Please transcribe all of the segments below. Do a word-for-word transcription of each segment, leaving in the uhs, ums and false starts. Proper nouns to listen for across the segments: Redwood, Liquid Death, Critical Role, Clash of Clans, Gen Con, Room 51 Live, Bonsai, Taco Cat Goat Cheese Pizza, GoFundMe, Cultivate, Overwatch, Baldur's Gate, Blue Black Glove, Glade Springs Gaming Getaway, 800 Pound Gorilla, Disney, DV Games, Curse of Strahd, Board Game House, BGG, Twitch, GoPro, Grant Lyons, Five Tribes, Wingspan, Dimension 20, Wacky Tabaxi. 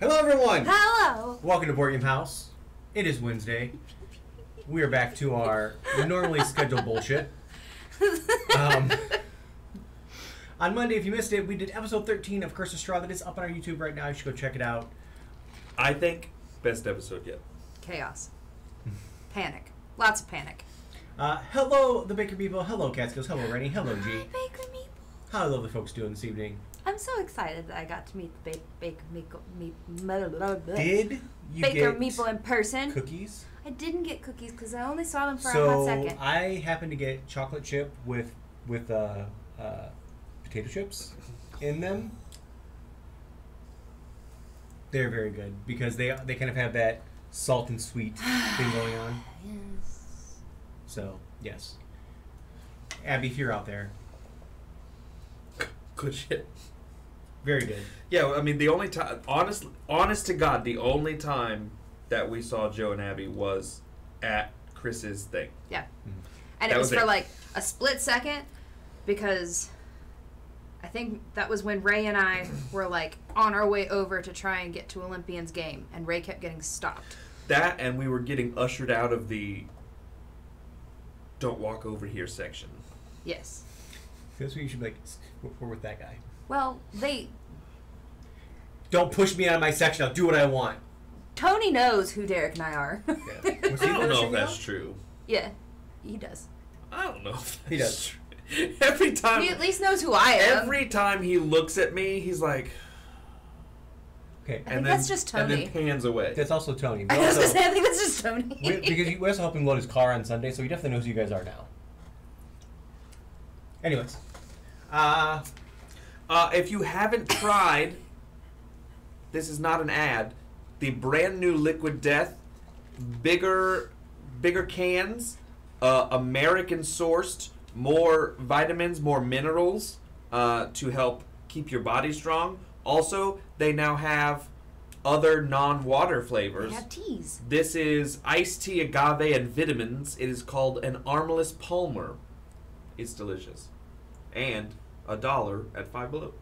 Hello, everyone. Hello. Welcome to Board Game House. It is Wednesday. We are back to our normally scheduled bullshit. Um, on Monday, if you missed it, we did episode thirteen of Curse of Strahd. That is up on our YouTube right now. You should go check it out. I think best episode yet. Chaos. Panic. Lots of panic. Uh, hello, the Baker people. Hello, Catskills. Hello, Rennie. Hello, G. Hi, Baker people. How are lovely folks doing this evening? I'm so excited that I got to meet the ba Baker Meeple. Me Did you Baker get Meeple in person? Cookies? I didn't get cookies because I only saw them for so a hot second. So I happened to get chocolate chip with with uh, uh, potato chips in them. They're very good because they they kind of have that salt and sweet thing going on. Yes. So yes, Abby, if you're out there, good shit. Very good. Yeah, I mean, the only time, honest, honest to God, the only time that we saw Joe and Abby was at Chris's thing. Yeah. Mm-hmm. And that it was, was for it. like a split second, because I think that was when Ray and I were like on our way over to try and get to Olympian's game, and Ray kept getting stopped. That, and we were getting ushered out of the don't walk over here section. Yes. That's what you should be like, we're with that guy. Well, they... Don't push me out of my section. I'll do what I want. Tony knows who Derek and I are. Yeah. I don't know if that's true. Yeah, he does. I don't know if that's he does. True. Every time... He at least knows who I am. Every time he looks at me, he's like... Okay, I and think then, that's just Tony. And then pans away. That's also Tony. I was also, gonna say, I think that's just Tony. We, because he was helping load his car on Sunday, so he definitely knows who you guys are now. Anyways. Uh... Uh, if you haven't tried, this is not an ad, the brand new Liquid Death, bigger bigger cans, uh, American sourced, more vitamins, more minerals uh, to help keep your body strong. Also, they now have other non-water flavors. They have teas. This is iced tea, agave, and vitamins. It is called an Armless Palmer. It's delicious. And... a dollar at Five Below.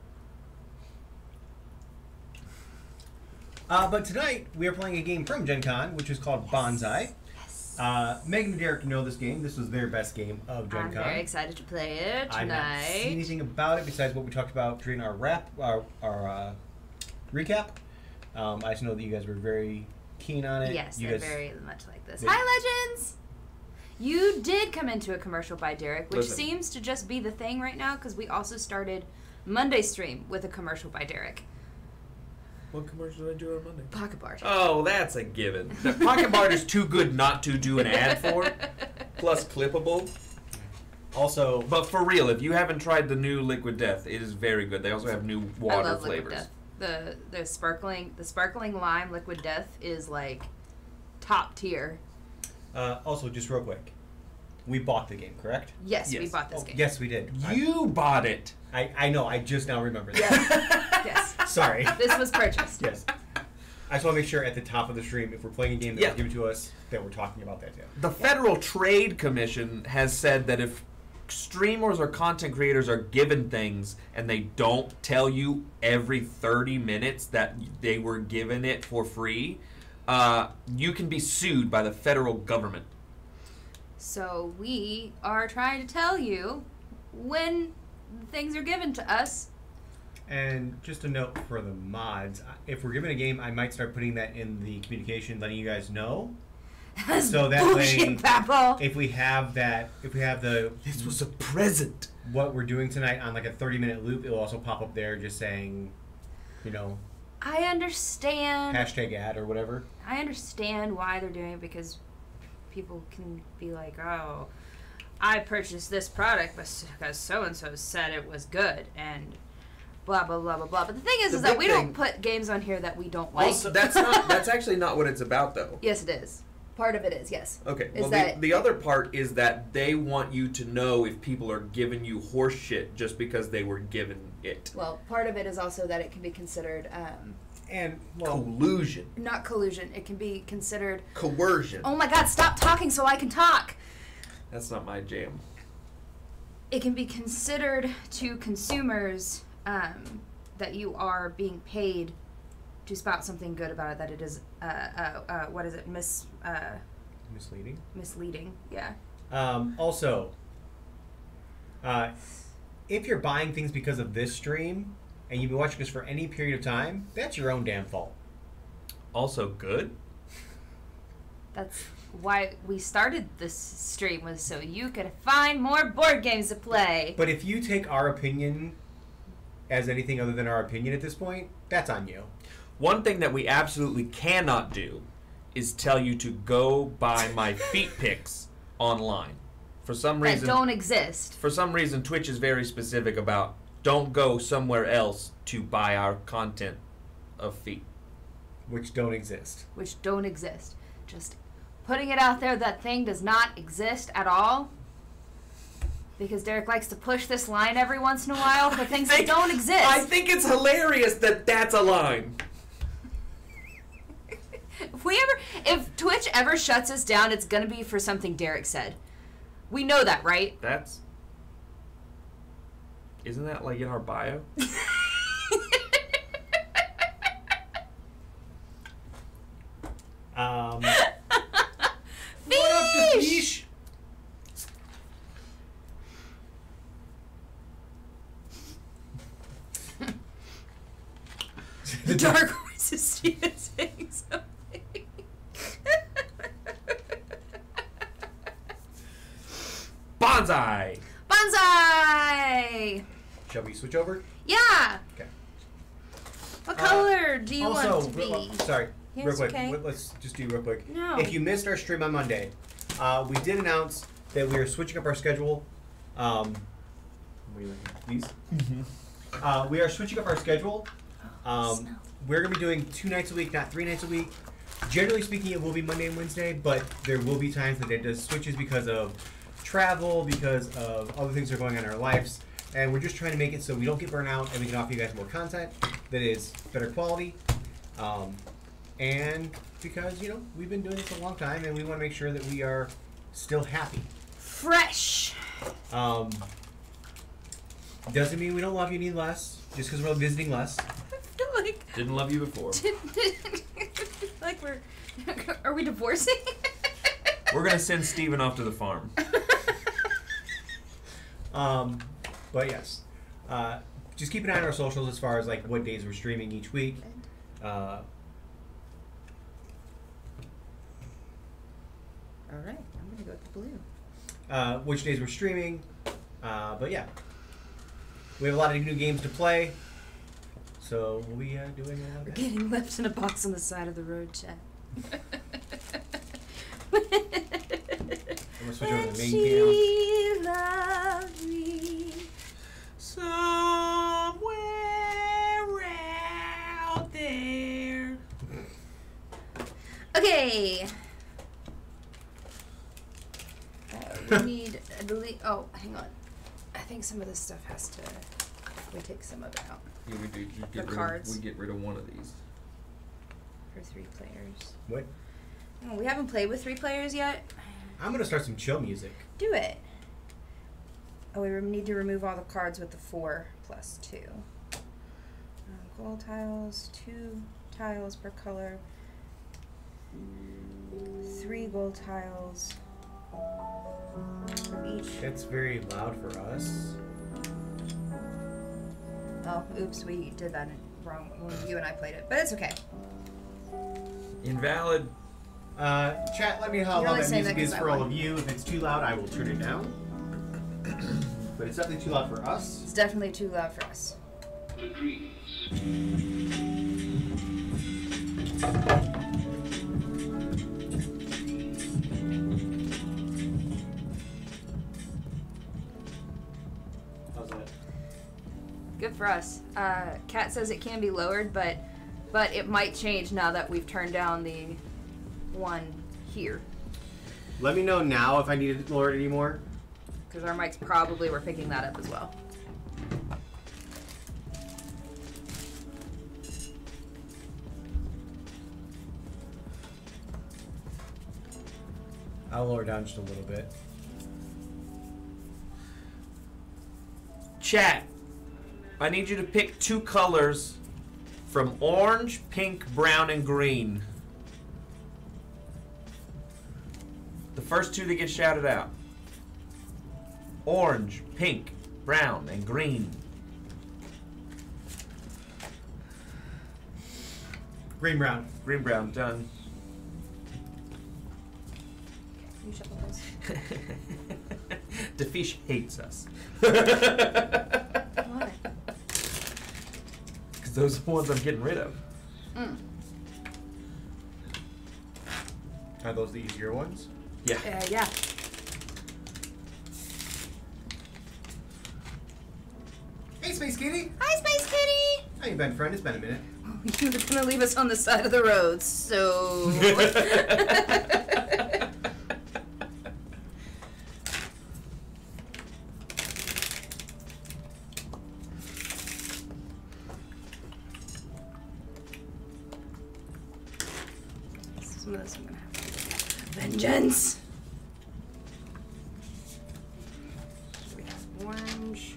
Uh, but tonight, we are playing a game from Gen Con, which is called yes. Bonsai. Yes. Uh, Megan and Derek know this game. This was their best game of Gen I'm Con. I'm very excited to play it tonight. I haven't seen anything about it besides what we talked about during our wrap, our, our uh, recap. Um, I just know that you guys were very keen on it. Yes, you they're guys, very much like this. They, Hi, Legends! You did come into a commercial by Derek, which Listen. seems to just be the thing right now, because we also started Monday stream with a commercial by Derek. What commercial did I do on Monday? Pocket Bart. Oh, that's a given. The Pocket Bart is too good not to do an ad for, plus clippable. Also, but for real, if you haven't tried the new Liquid Death, it is very good. They also have new water I love flavors. Liquid Death. The the sparkling the sparkling lime Liquid Death is like top tier. Uh, also, just real quick, we bought the game, correct? Yes, yes. we bought this oh, game. Yes, we did. You I, bought it. I, I know. I just now remember that. Yes. yes. Sorry. This was purchased. Yes. I just want to make sure at the top of the stream, if we're playing a game that yeah. was given to us, that we're talking about that too. The yeah. Federal Trade Commission has said that if streamers or content creators are given things and they don't tell you every thirty minutes that they were given it for free... Uh, you can be sued by the federal government. So we are trying to tell you when things are given to us. And just a note for the mods, if we're given a game, I might start putting that in the communication, letting you guys know. That's so that bullshit, way, Papo. If we have that, if we have the... This was a present. What we're doing tonight on like a thirty-minute loop, it'll also pop up there just saying, you know... I understand... Hashtag ad or whatever. I understand why they're doing it, because people can be like, oh, I purchased this product because so-and-so said it was good, and blah, blah, blah, blah, blah. But the thing is, the is that we thing, don't put games on here that we don't like. Also, that's, not, that's actually not what it's about, though. Yes, it is. Part of it is, yes. Okay, is well, that the, the other part is that they want you to know if people are giving you horse shit just because they were given it. Well, part of it is also that it can be considered... Um, and well, collusion. Not collusion. It can be considered... Coercion. Oh my God, stop talking so I can talk! That's not my jam. It can be considered to consumers um, that you are being paid to spout something good about it, that it is, uh, uh, uh, what is it, mis... Uh, misleading? Misleading, yeah. Um, also, uh, if you're buying things because of this stream, and you've been watching us for any period of time, that's your own damn fault. Also good. That's why we started this stream, was so you could find more board games to play. But if you take our opinion as anything other than our opinion at this point, that's on you. One thing that we absolutely cannot do is tell you to go buy my feet pics online. For some reason... That don't exist. For some reason, Twitch is very specific about don't go somewhere else to buy our content of feet. Which don't exist. Which don't exist. Just putting it out there, that thing does not exist at all. Because Derek likes to push this line every once in a while for things think, that don't exist. I think it's hilarious that that's a line. If we ever, if Twitch ever shuts us down, it's going to be for something Derek said. We know that, right? That's... Isn't that like in our bio? Um, what up, the fish? The Dark Horse is saying something. Bonsai! Bonsai! Shall we switch over? Yeah! Okay. What uh, color do you also, want to be? Well, sorry. Here's real quick, okay. Let's just do real quick. No. If you missed our stream on Monday, uh, we did announce that we are switching up our schedule. Um, what are you looking at? These? Mm-hmm. uh, we are switching up our schedule. Um, we're going to be doing two nights a week, not three nights a week. Generally speaking, it will be Monday and Wednesday, but there will be times that it does switches because of travel, because of other things that are going on in our lives. And we're just trying to make it so we don't get burnt out and we can offer you guys more content that is better quality. Um, And because, you know, we've been doing this a long time and we want to make sure that we are still happy. Fresh. Um, doesn't mean we don't love you any less, just because we're visiting less. I feel like... Didn't love you before. Like we're... Are we divorcing? We're going to send Steven off to the farm. um, but yes. Uh, just keep an eye on our socials as far as, like, what days we're streaming each week. Uh... All right, I'm going to go with the blue. Uh, which days we're streaming. Uh, but yeah, we have a lot of new games to play. So we'll be uh, doing a lot of that. We're getting left in a box on the side of the road, chat. I'm going to switch over to the main camera. She loved me somewhere out there. Okay. We need, I believe, oh, hang on. I think some of this stuff has to, we take some of it out. Yeah, we do. You get the cards. Of, we get rid of one of these. For three players. What? Oh, we haven't played with three players yet. I'm going to start some chill music. Do it. Oh, we need to remove all the cards with the four plus two. Um, gold tiles, two tiles per color, three gold tiles. Each. That's very loud for us. Oh, oops, we did that wrong when you and I played it, but it's okay. Invalid. Uh, chat, let me know how loud that music is for all of you. If it's too loud, I will turn it down. But it's definitely too loud for us. It's definitely too loud for us. Good for us. Uh, Kat says it can be lowered, but but it might change now that we've turned down the one here. Let me know now if I need it lowered anymore. Because our mics probably were picking that up as well. I'll lower down just a little bit. Chat. I need you to pick two colors from orange, pink, brown, and green. The first two to get shouted out. Orange, pink, brown, and green. Green, brown. Green, brown, done. You shuffle those. Defish hates us. Why? Because those are the ones I'm getting rid of. Mm. Are those the easier ones? Yeah. Uh, yeah. Hey, Space Kitty. Hi, Space Kitty. How you been, friend? It's been a minute. Oh, you were gonna leave us on the side of the road, so. Some of this I'm gonna have to do. Vengeance. We have orange.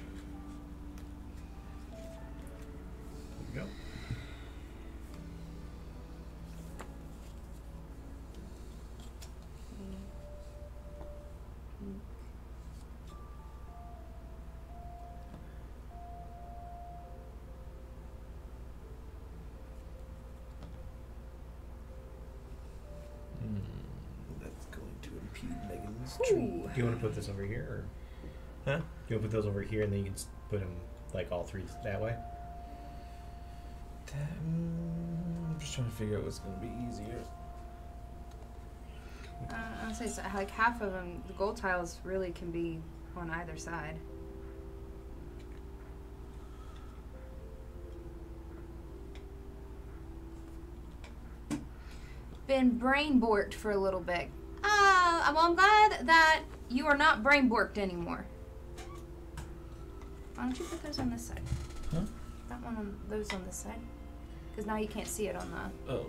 Do you want to put this over here? Or, huh? Do you want to put those over here and then you can put them, like, all three that way? Um, I'm just trying to figure out what's going to be easier. Uh, I would say, so, like, half of them, the gold tiles really can be on either side. Been brain borked for a little bit. Uh, well, I'm glad that you are not brain borked anymore. Why don't you put those on this side? Huh? That one on those on this side. Because now you can't see it on the oh.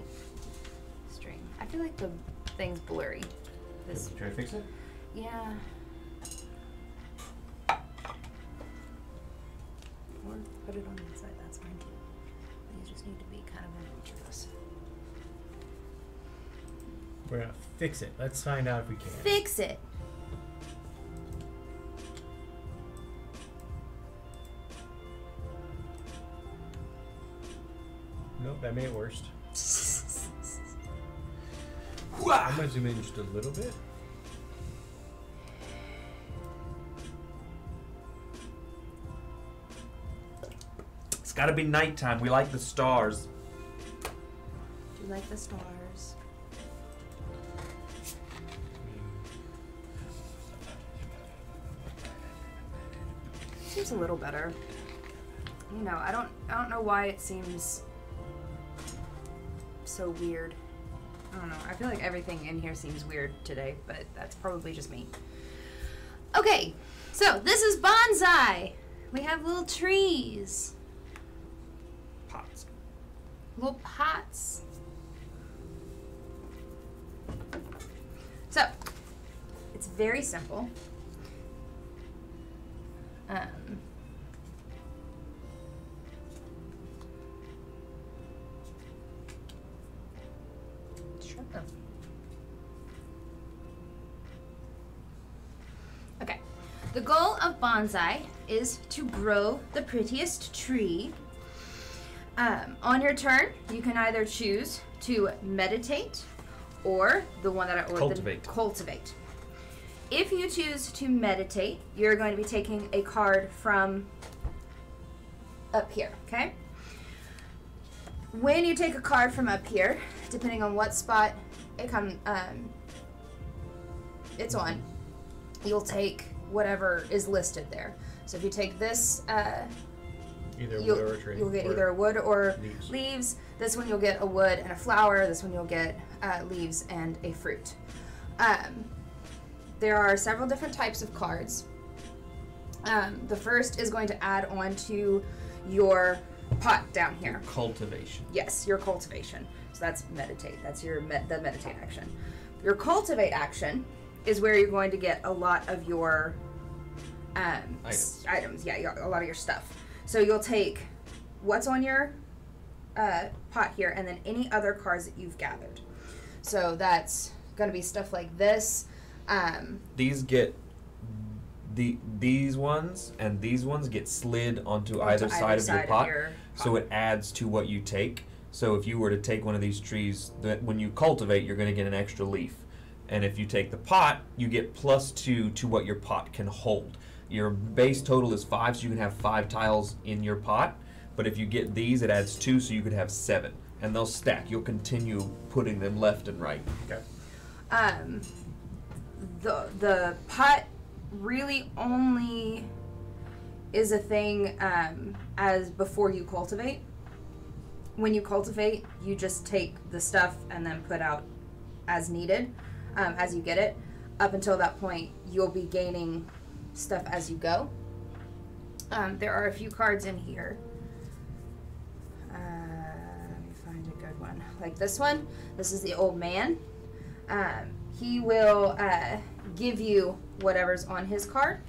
stream. I feel like the thing's blurry. This Try to fix it? Yeah. Or put it on that side. That's fine too. These just need to be kind of in reach of us. We're gonna fix it. Let's find out if we can. Fix it. Nope, that made it worse. I'm gonna zoom in just a little bit. It's gotta be nighttime. We like the stars. Do you like the stars? Seems a little better. You know, I don't I don't know why it seems so weird. I don't know. I feel like everything in here seems weird today, but that's probably just me. Okay, so this is Bonsai. We have little trees. Pots. Little pots. So, it's very simple. Um, sure. Okay. The goal of Bonsai is to grow the prettiest tree. Um, on your turn, you can either choose to meditate or the one that I ordered. Cultivate. Cultivate. If you choose to meditate, you're going to be taking a card from up here, okay? When you take a card from up here, depending on what spot it come, um, it's on, you'll take whatever is listed there. So if you take this, uh, either you'll, wood or a tree, you'll get either a wood or leaves. leaves. This one you'll get a wood and a flower. This one you'll get uh, leaves and a fruit. Um, There are several different types of cards. Um, the first is going to add on to your pot down here. Your cultivation. Yes, your cultivation. So that's meditate. That's your me the meditate action. Your cultivate action is where you're going to get a lot of your um, items. items. Yeah, a lot of your stuff. So you'll take what's on your uh, pot here, and then any other cards that you've gathered. So that's going to be stuff like this. Um, these get the these ones and these ones get slid onto, onto either side either of side your pot, of your so pot. It adds to what you take. So if you were to take one of these trees, that when you cultivate, you're going to get an extra leaf. And if you take the pot, you get plus two to what your pot can hold. Your base total is five, so you can have five tiles in your pot. But if you get these, it adds two, so you could have seven. And they'll stack. You'll continue putting them left and right. Okay. Um, the, the pot really only is a thing um, as before you cultivate. When you cultivate, you just take the stuff and then put out as needed. Um, as you get it. Up until that point, you'll be gaining stuff as you go. Um, there are a few cards in here. Uh, let me find a good one. Like this one. This is the old man. Um, he will uh, give you whatever's on his card.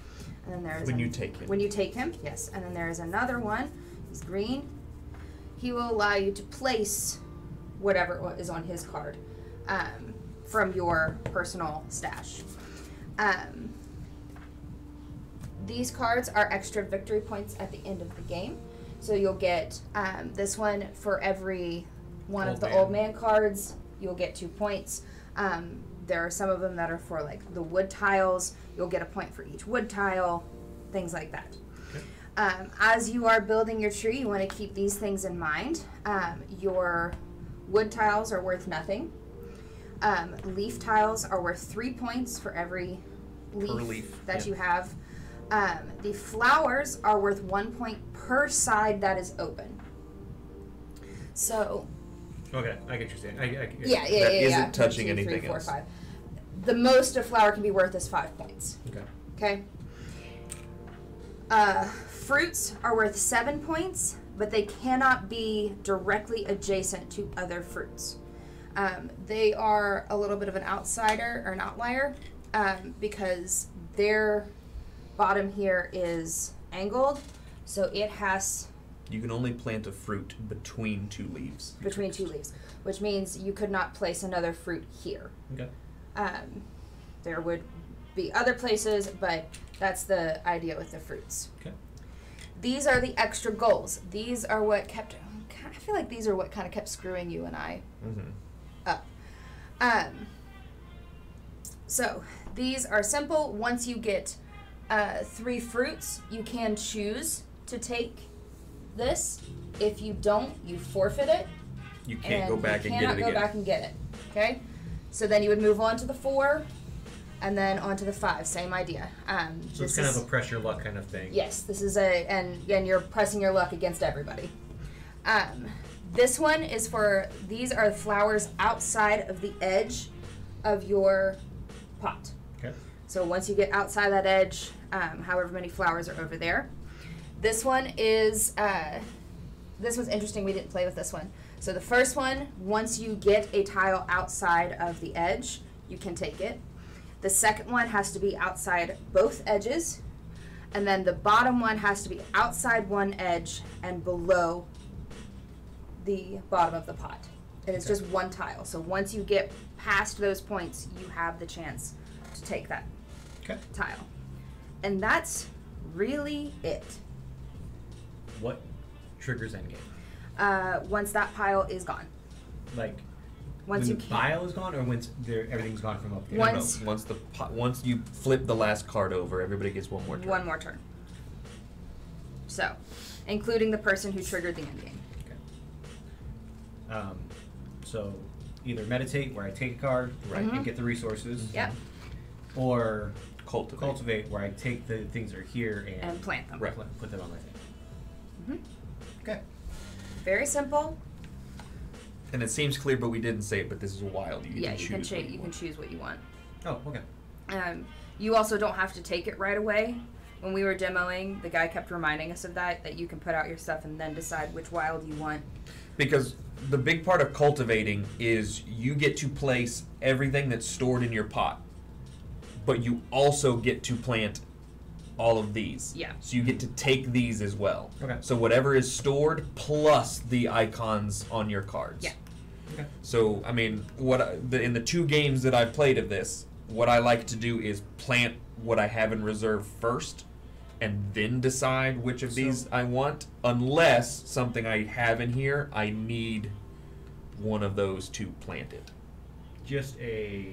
And then there's when an, you take him. When you take him, yes. And then there is another one. He's green. He will allow you to place whatever is on his card. Um, from your personal stash. Um, these cards are extra victory points at the end of the game. So you'll get um, this one for every one old of the man. old man cards, you'll get two points. Um, there are some of them that are for like the wood tiles, you'll get a point for each wood tile, things like that. Okay. Um, as you are building your tree, you wanna keep these things in mind. Um, your wood tiles are worth nothing. Um, leaf tiles are worth three points for every leaf, leaf that yeah. you have. Um, the flowers are worth one point per side that is open. So. Okay, I get you saying. I, I get yeah, yeah, that yeah. Isn't yeah. touching One, two, anything three, four, else. Five. The most a flower can be worth is five points. Okay. Okay. Uh, fruits are worth seven points, but they cannot be directly adjacent to other fruits. Um, they are a little bit of an outsider or an outlier um, because their bottom here is angled, so it has... You can only plant a fruit between two leaves. Between two leaves, which means you could not place another fruit here. Okay. Um, there would be other places, but that's the idea with the fruits. Okay. These are the extra goals. These are what kept... I feel like these are what kind of kept screwing you and I. Mm-hmm. Up. Um, so these are simple. Once you get uh, three fruits, you can choose to take this. If you don't, you forfeit it. You can't go back and get it again. You cannot go back and get it. Okay? So then you would move on to the four and then on to the five. Same idea. Um, so it's kind of a press your luck kind of thing. Yes. This is a, and, and you're pressing your luck against everybody. Um, This one is for, these are flowers outside of the edge of your pot. Okay. So once you get outside that edge, um, however many flowers are over there. This one is, uh, this was interesting, we didn't play with this one. So the first one, once you get a tile outside of the edge, you can take it. The second one has to be outside both edges. And then the bottom one has to be outside one edge and below the bottom of the pot. And it's okay. Just one tile. So once you get past those points, you have the chance to take that okay. tile. And that's really it. What triggers endgame? Uh, once that pile is gone. Like once when you the pile is gone, or once everything's gone from up there? Once, no, no. once, the once you flip the last card over, everybody gets one more turn. One more turn. So, including the person who triggered the endgame. Um, so either meditate, where I take a card, right, mm-hmm. and get the resources, yep. or cultivate. cultivate, where I take the things that are here and, and plant them, right, put them on my thing. Mm-hmm. Okay. Very simple. And it seems clear, but we didn't say it. But this is wild. You yeah, can you, choose can you, you can choose what you want. Oh, okay. Um, you also don't have to take it right away. When we were demoing, the guy kept reminding us of that, that you can put out your stuff and then decide which wild you want. Because the big part of cultivating is you get to place everything that's stored in your pot, but you also get to plant all of these. Yeah. So you get to take these as well. Okay. So whatever is stored plus the icons on your cards. Yeah. Okay. So I mean, what I, the, in the two games that I've played of this, what I like to do is plant what I have in reserve first, and then decide which of so, these I want, unless something I have in here, I need one of those to plant it. Just a...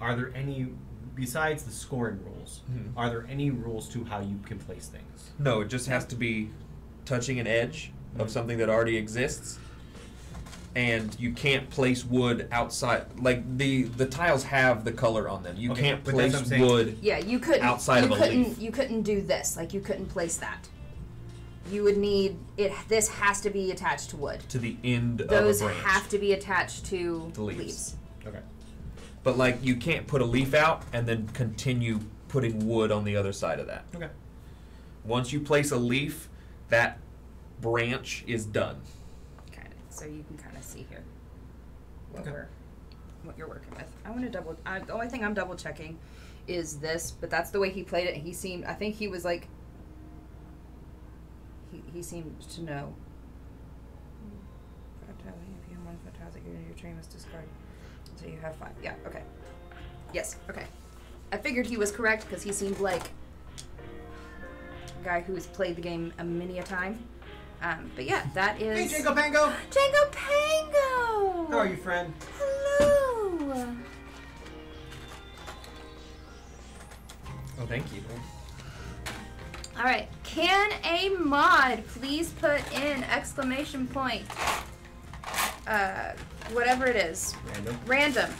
Are there any, besides the scoring rules, mm-hmm. are there any rules to how you can place things? No, it just has to be touching an edge mm-hmm. of something that already exists, and you can't place wood outside. Like, the, the tiles have the color on them. You okay, can't place wood yeah, you couldn't, outside you of couldn't, a leaf. You couldn't do this. Like, you couldn't place that. You would need... it. This has to be attached to wood. To the end Those of a branch. Those have to be attached to the leaves. leaves. Okay. But, like, you can't put a leaf out and then continue putting wood on the other side of that. Okay. Once you place a leaf, that branch is done. Okay. So you can kind of see here what, okay. we're, what you're working with. I want to double... I, the only thing I'm double-checking is this, but that's the way he played it. He seemed... I think he was, like... He, he seemed to know. If you have one foot tiles that you're in your train must discard. So you have five. Yeah, okay. Yes, okay. I figured he was correct because he seemed like a guy who has played the game a many a time. Um, but yeah, that is... Hey, Django Pango! Django Pango! How are you, friend? Hello! Oh, thank you. All right. Can a mod please put in exclamation point? Uh, whatever it is. Random. Random.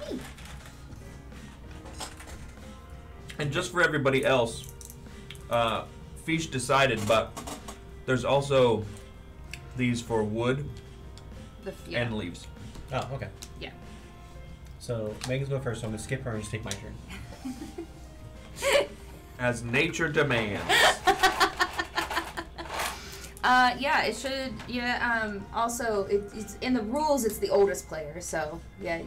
Hey. And just for everybody else, uh, Fish decided, but there's also these for wood the, yeah. and leaves. Oh, okay. Yeah. So Megan's going first, so I'm going to skip her and just take my turn. As nature demands. Uh, yeah, it should, yeah, um, also, it, it's in the rules, it's the oldest player, so, yeah.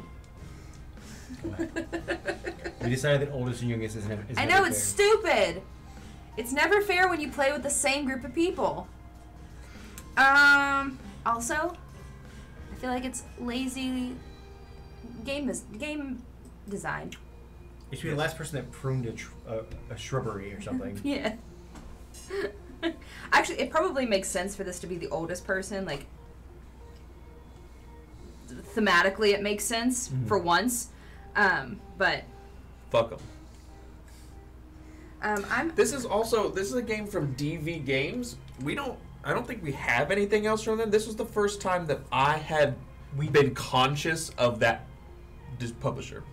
We decided that oldest and youngest is never, is I never know, fair. It's stupid! It's never fair when you play with the same group of people. Um, also, I feel like it's lazy game, game design. It should be the last person that pruned a, tr a, a shrubbery or something. Yeah. Actually, it probably makes sense for this to be the oldest person. Like, thematically, it makes sense mm-hmm. for once. Um, but fuck them. Um, I'm. This is also this is a game from D V Games. We don't. I don't think we have anything else from them. This was the first time that I had we been conscious of that this publisher.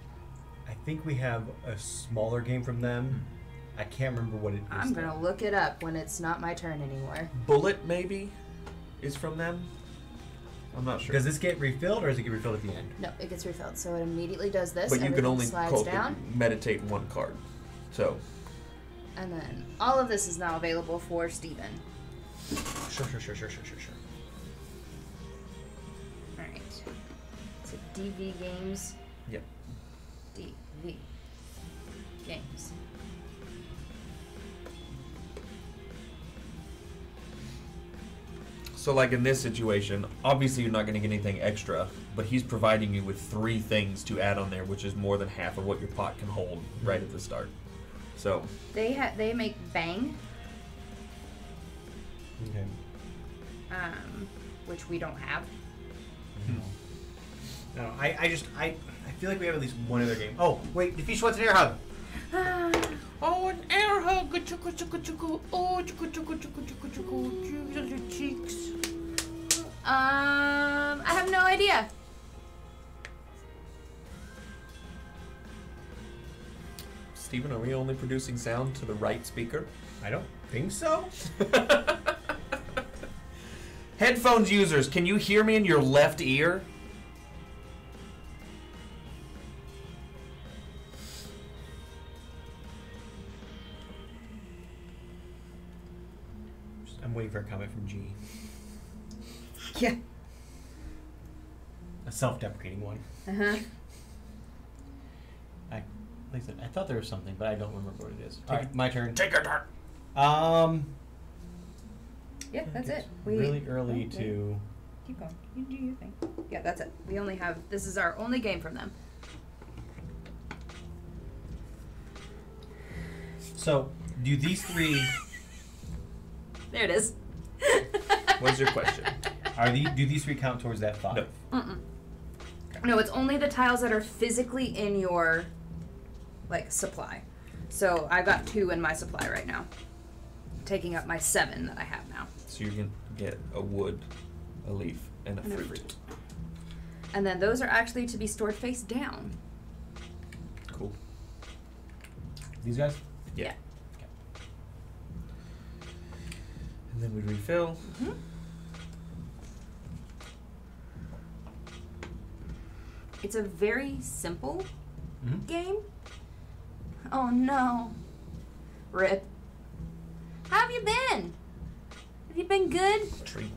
I think we have a smaller game from them. I can't remember what it is. I'm going to look it up when it's not my turn anymore. Bullet, maybe, is from them? I'm not sure. Does this get refilled, or does it get refilled at the end? No, it gets refilled, so it immediately does this. But you can only slides down. Meditate one card. So. And then all of this is now available for Steven. Sure, sure, sure, sure, sure, sure, sure. All right. So D V Games. Yep. D V Games. So, like, in this situation, obviously you're not going to get anything extra, but he's providing you with three things to add on there, which is more than half of what your pot can hold right at the start. So they ha they make bang, okay, um, which we don't have. No, no I, I just I I feel like we have at least one other game. Oh wait, the fish wants an air hug. Ah. Oh, an air hug! Chuku chuku chuku! Oh, chuku chuku chuku chuku chuku! On your cheeks. Um, I have no idea. Steven, are we only producing sound to the right speaker? I don't think so. Headphones users, can you hear me in your left ear? I'm waiting for a comment from G. Yeah. A self-deprecating one. Uh-huh. Like I said, I thought there was something, but I don't remember what it is. All right, my turn. Take your turn. Um. Yeah, that's it. We really early oh, to. Keep going. You do your thing. Yeah, that's it. We only have. This is our only game from them. So, do these three? There it is. What's your question? Are these? Do these three count towards that five? No. Mm-mm. Okay. No, it's only the tiles that are physically in your, like, supply. So I've got two in my supply right now, taking up my seven that I have now. So you can get a wood, a leaf, and a, and fruit. a fruit. And then those are actually to be stored face down. Cool. These guys? Yeah. yeah. Okay. And then we refill. Mm-hmm. It's a very simple mm-hmm. game. Oh no. Rip. How have you been? Have you been good? Tree.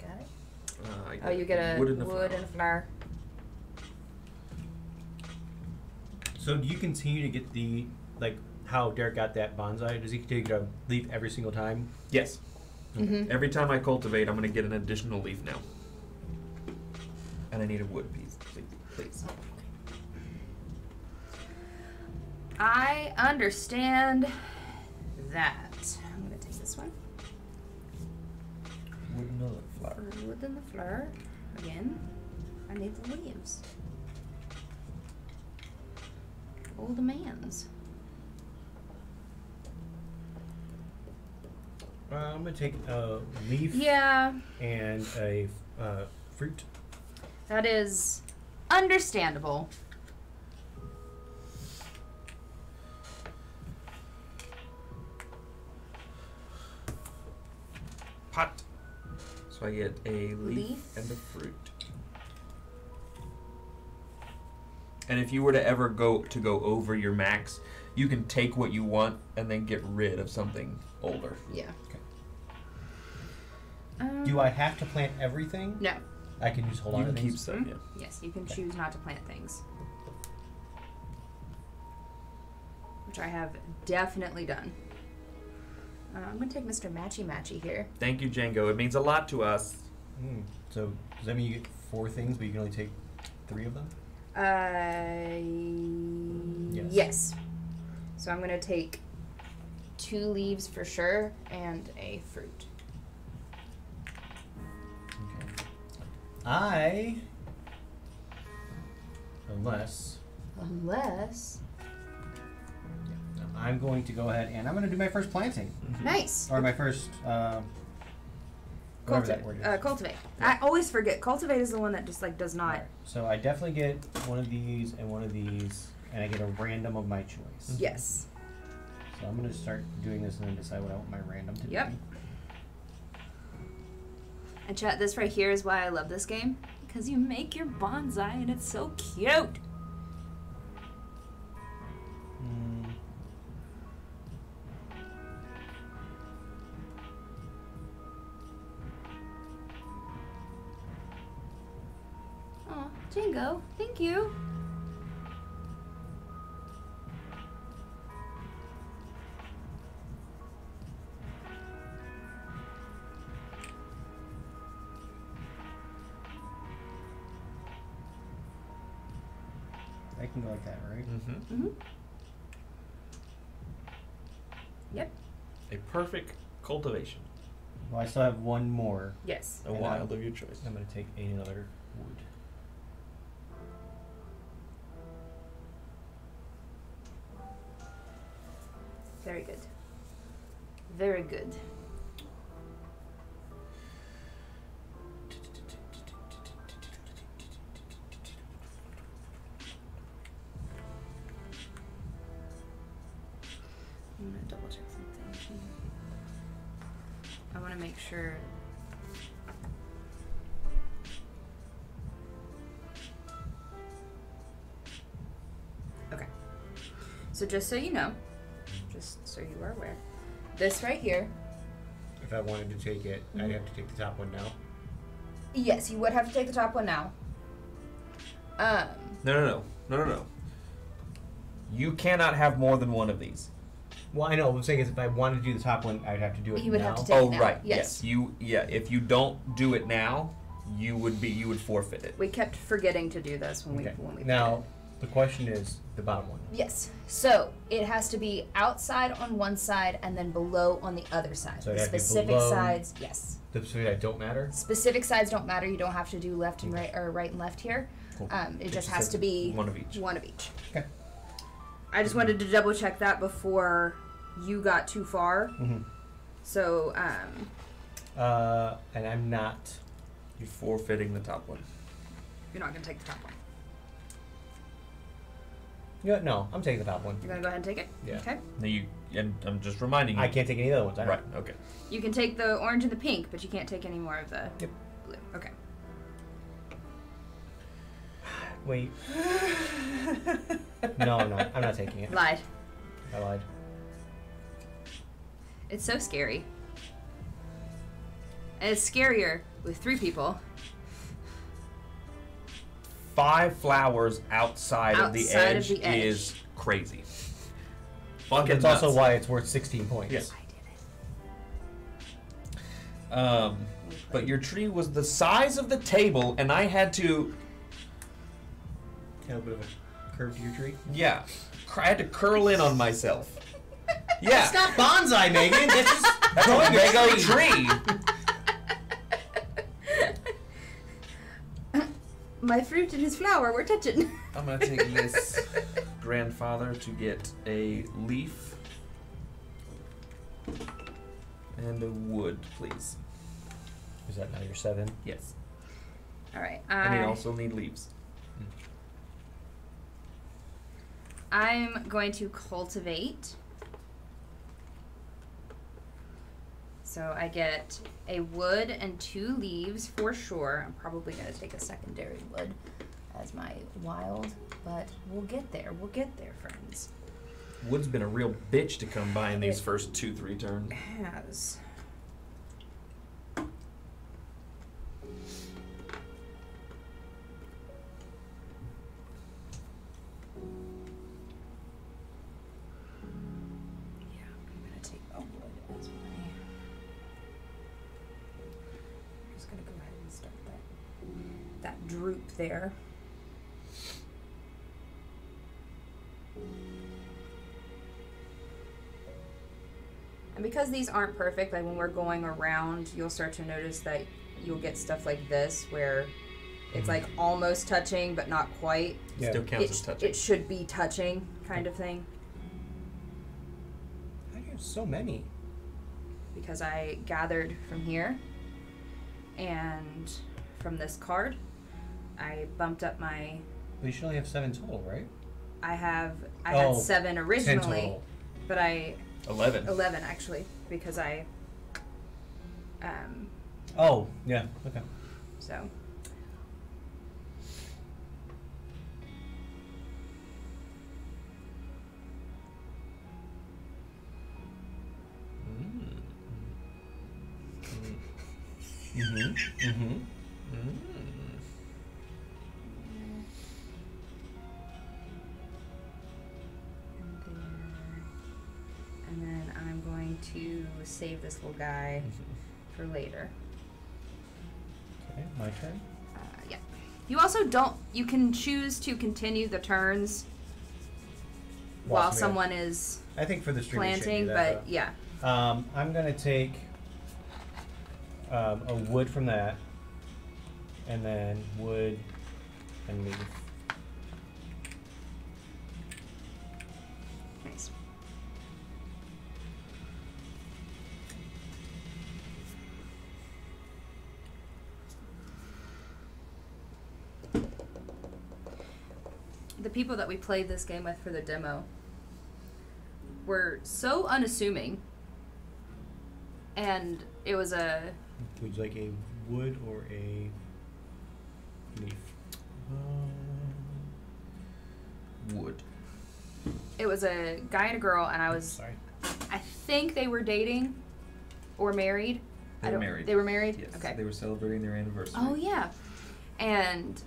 Got it? Uh, I got oh, you get a wood and a, wood and a flower. So do you continue to get the, like, how Derek got that bonsai? Does he continue to leaf every single time? Yes. Okay. Mm-hmm. Every time I cultivate, I'm going to get an additional leaf now. And I need a wood piece, please. please. I understand that. I'm going to take this one. Wood and the flower. Wood and the flower. Again, I need the leaves. All the man's. Uh, I'm going to take a leaf yeah. and a uh, fruit. That is understandable. Pot. So I get a leaf, leaf and a fruit. And if you were to ever go to go over your max, you can take what you want and then get rid of something older. Yeah. Okay. Um, Do I have to plant everything? No. I can just hold you on to things? Keep some, yeah. Yes, you can okay. choose not to plant things. Which I have definitely done. Uh, I'm going to take Mister Matchy Matchy here. Thank you, Django. It means a lot to us. Mm. So, does that mean you get four things, but you can only take three of them? Uh, yes. yes. So I'm going to take two leaves for sure and a fruit. I, unless, unless, I'm going to go ahead and I'm going to do my first planting. Mm-hmm. Nice. Or my first, uh, Culti that word is. Uh, cultivate. Yeah. I always forget. Cultivate is the one that just like does not. Right. So I definitely get one of these and one of these, and I get a random of my choice. Mm-hmm. Yes. So I'm going to start doing this and then decide what I want my random to yep. be. Yep. And chat, this right here is why I love this game. Because you make your bonsai and it's so cute. Mm. Oh, Django, thank you. Go like that, right? Mm-hmm. Mm-hmm. Yep. A perfect cultivation. Well, I still have one more. Yes. A wild of your choice. I'm going to take another wood. Very good. Very good. Sure. Okay. So just so you know, just so you are aware, this right here. If I wanted to take it, mm-hmm. I'd have to take the top one now. Yes, you would have to take the top one now. Um, no, no, no. No, no, no. You cannot have more than one of these. Well, I know. What I'm saying is if I wanted to do the top one, I'd have to do it he would now. Have to take oh, it now. Right. Yes. yes. You. Yeah. If you don't do it now, you would be. You would forfeit it. We kept forgetting to do this when okay. we when we. Now, the question is the bottom one. Yes. So it has to be outside on one side and then below on the other side. So the specific below, sides. Yes. The specific don't matter. Specific sides don't matter. You don't have to do left and right or right and left here. Cool. Um, it, it just has to be one of each. One of each. Okay. I just wanted to double check that before you got too far. Mm-hmm. So, um... Uh, and I'm not... You're forfeiting the top one. You're not going to take the top one. Yeah, no, I'm taking the top one. You're going to go ahead and take it? Yeah. Okay. No, you, and I'm just reminding you. I can't take any other ones. I right, okay. You can take the orange and the pink, but you can't take any more of the yep. blue. Okay. Wait. No, I'm not. I'm not taking it. Lied. I lied. It's so scary. And it's scarier with three people. Five flowers outside, outside of the edge, of the edge. is crazy. Fucking That's nuts. Also why it's worth sixteen points. Yes. I did it. Um, but your tree was the size of the table, and I had to... Kind of a bit of a curved yew tree. Yeah, I had to curl in on myself. Yeah, that's not bonsai, Megan. That's just that's a Lego tree. My fruit and his flower were touching. I'm gonna take this grandfather to get a leaf and a wood, please. Is that now your seven? Yes. All right. I... And you also need leaves. I'm going to cultivate. So I get a wood and two leaves for sure. I'm probably going to take a secondary wood as my wild, but we'll get there. We'll get there, friends. Wood's been a real bitch to come by in these it first two, three turns. Has. There. And because these aren't perfect, like when we're going around, you'll start to notice that you'll get stuff like this where it's like almost touching but not quite. Yeah. Still counts it, as touching. It should be touching kind of thing. How do you have so many? Because I gathered from here and from this card. I bumped up my... We should only have seven total, right? I have... I oh, had seven originally, total. But I... Eleven. Eleven, actually, because I... Um, oh, yeah, okay. So... Mm. Mm-hmm, mm-hmm, mm-hmm. And then I'm going to save this little guy mm-hmm. for later. Okay, my turn? Uh, yeah. You also don't, you can choose to continue the turns while, while someone it. is I think for the stream planting, that, but though. yeah. Um, I'm going to take um, a wood from that, and then wood and leaf. The people that we played this game with for the demo were so unassuming, and it was a... Would you like a wood or a leaf? Uh, wood. It was a guy and a girl, and I was... Sorry. I think they were dating or married. They were married. They were married? Yes. Okay. They were celebrating their anniversary. Oh, yeah. And...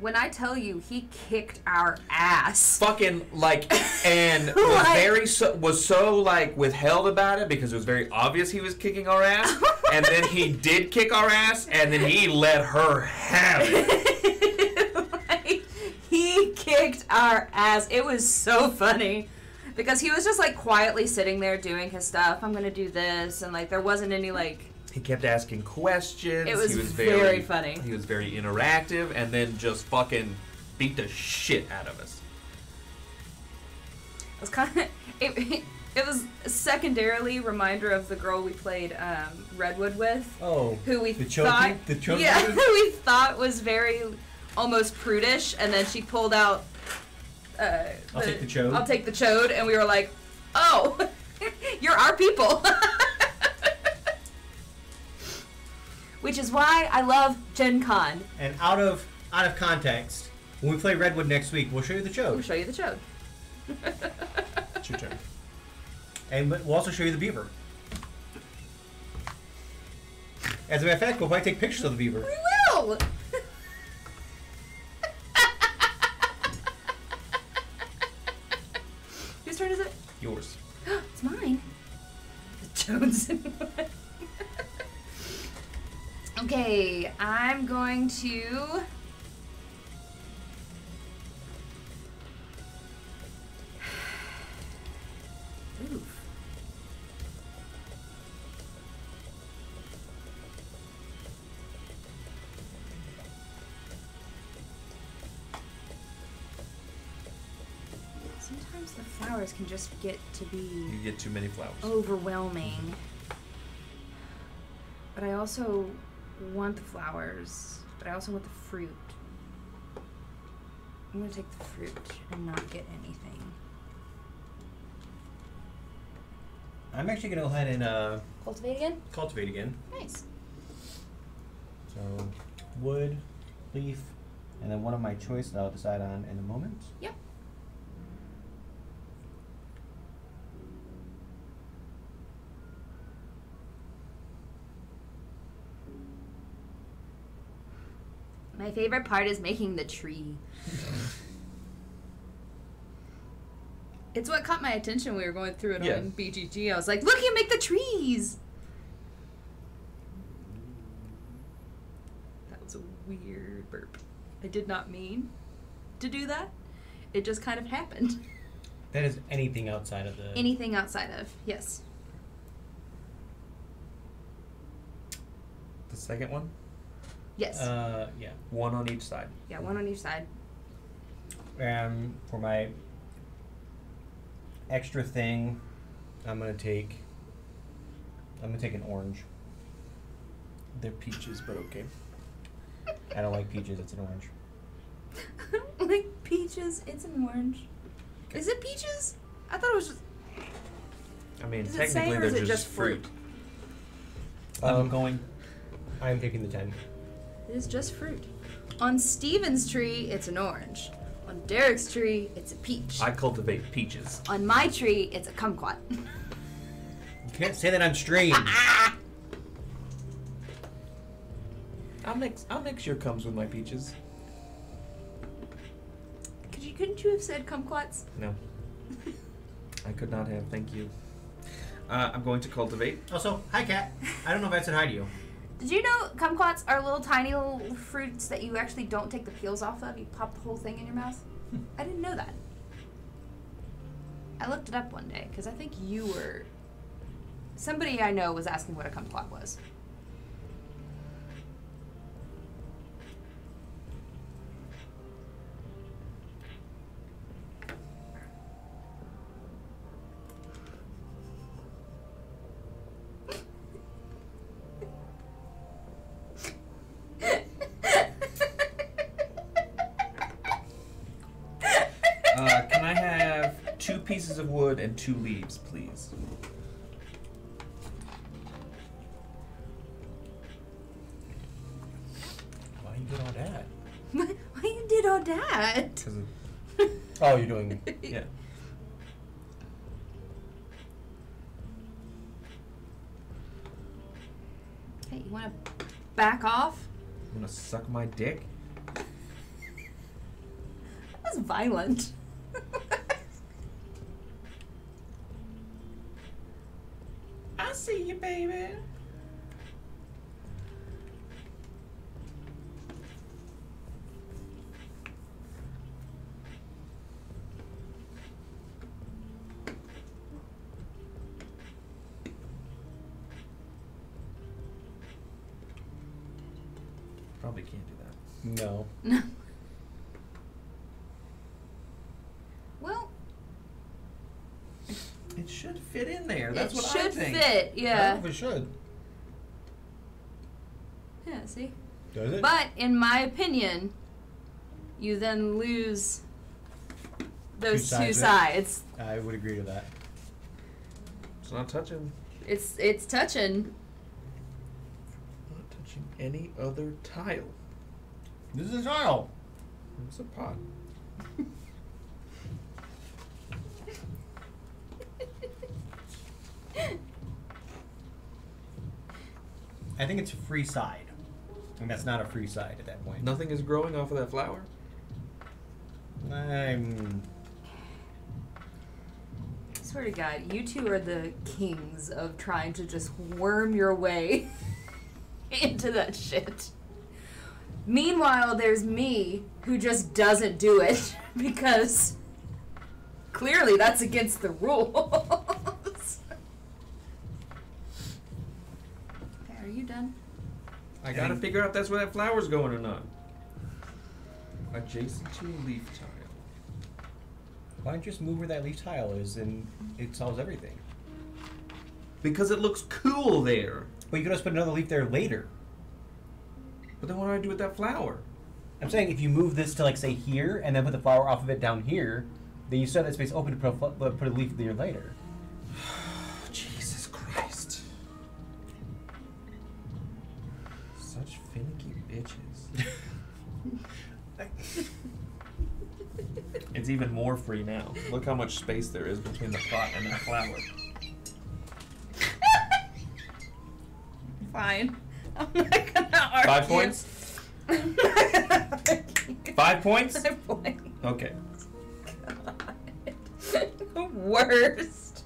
When I tell you, he kicked our ass. Fucking, like, and like, was very, so, was so, like, withheld about it because it was very obvious he was kicking our ass. And then he did kick our ass, and then he let her have it. Like, he kicked our ass. It was so funny. Because he was just, like, quietly sitting there doing his stuff. I'm going to do this. And, like, there wasn't any, like... He kept asking questions. It was, he was very, very funny. He was very interactive, and then just fucking beat the shit out of us. It was kind of, it, it was secondarily a reminder of the girl we played um, Redwood with. Oh, who we the thought, choking, the choking yeah, who we thought was very almost prudish, and then she pulled out. Uh, I'll the, take the chode. I'll take the chode, and we were like, "Oh, you're our people." Which is why I love Gen Con. And out of out of context, when we play Redwood next week, we'll show you the chode. We'll show you the chode. It's your turn. And we'll also show you the beaver. As a matter of fact, we'll probably take pictures of the beaver. We will! Whose turn is it? Yours. It's mine. The chode's in mine. Okay, I'm going to... Oof. Sometimes the flowers can just get to be... You get too many flowers. Overwhelming. But I also... want the flowers, but I also want the fruit. I'm gonna take the fruit and not get anything. I'm actually gonna go ahead and uh, cultivate again. Cultivate again. Nice. So wood, leaf, and then one of my choice that I'll decide on in a moment. Yep. My favorite part is making the tree. It's what caught my attention when we were going through it yes. on B G G. I was like, look, you make the trees! That was a weird burp. I did not mean to do that. It just kind of happened. That is anything outside of the... Anything outside of, yes. The second one? Yes. Uh, yeah. One on each side. Yeah, one on each side. Um, for my extra thing, I'm gonna take. I'm gonna take an orange. They're peaches, but okay. I don't like peaches. It's an orange. I don't like peaches. It's an orange. Okay. Is it peaches? I thought it was just. I mean, does technically, it say, or is they're it just, just fruit. fruit. Um, I'm going. I'm taking the ten. It is just fruit. On Steven's tree, it's an orange. On Derek's tree, it's a peach. I cultivate peaches. On my tree, it's a kumquat. You can't say that on stream. I'll mix. I'll mix your cums with my peaches. Could you? Couldn't you have said kumquats? No. I could not have. Thank you. Uh, I'm going to cultivate. Also, hi, Cat. I don't know if I said hi to you. Did you know kumquats are little tiny little fruits that you actually don't take the peels off of? You pop the whole thing in your mouth? I didn't know that. I looked it up one day, because I think you were... Somebody I know was asking what a kumquat was. Of wood and two leaves, please. Why you did all that? Why you did all that? Because of... Oh, you're doing... Yeah. Hey, you want to back off? You want to suck my dick? was violent. I see you, baby. Probably can't do that. No. No. Well, it should fit in there. That's what I think. It should fit, yeah. I don't know if it should. Yeah, see? Does it? But, in my opinion, you then lose those two sides. I would agree with that. It's not touching. It's, it's touching. Not touching any other tile. This is a tile. It's a pot. I think it's a free side, and that's not a free side at that point. Nothing is growing off of that flower? I'm... I swear to God, you two are the kings of trying to just worm your way into that shit. Meanwhile, there's me, who just doesn't do it, because clearly that's against the rule. You done? I gotta and figure out if that's where that flower's going or not. Adjacent to a leaf tile. Why don't you just move where that leaf tile is and it solves everything? Because it looks cool there. But you could just put another leaf there later. But then what do I do with that flower? I'm saying if you move this to, like, say here and then put the flower off of it down here, then you still have that space open to put a, put a leaf there later. It's even more free now. Look how much space there is between the pot and the flower. Fine. I'm not gonna argue. Five points? I'm not gonna argue. Five points? Five points. Okay. God. The worst.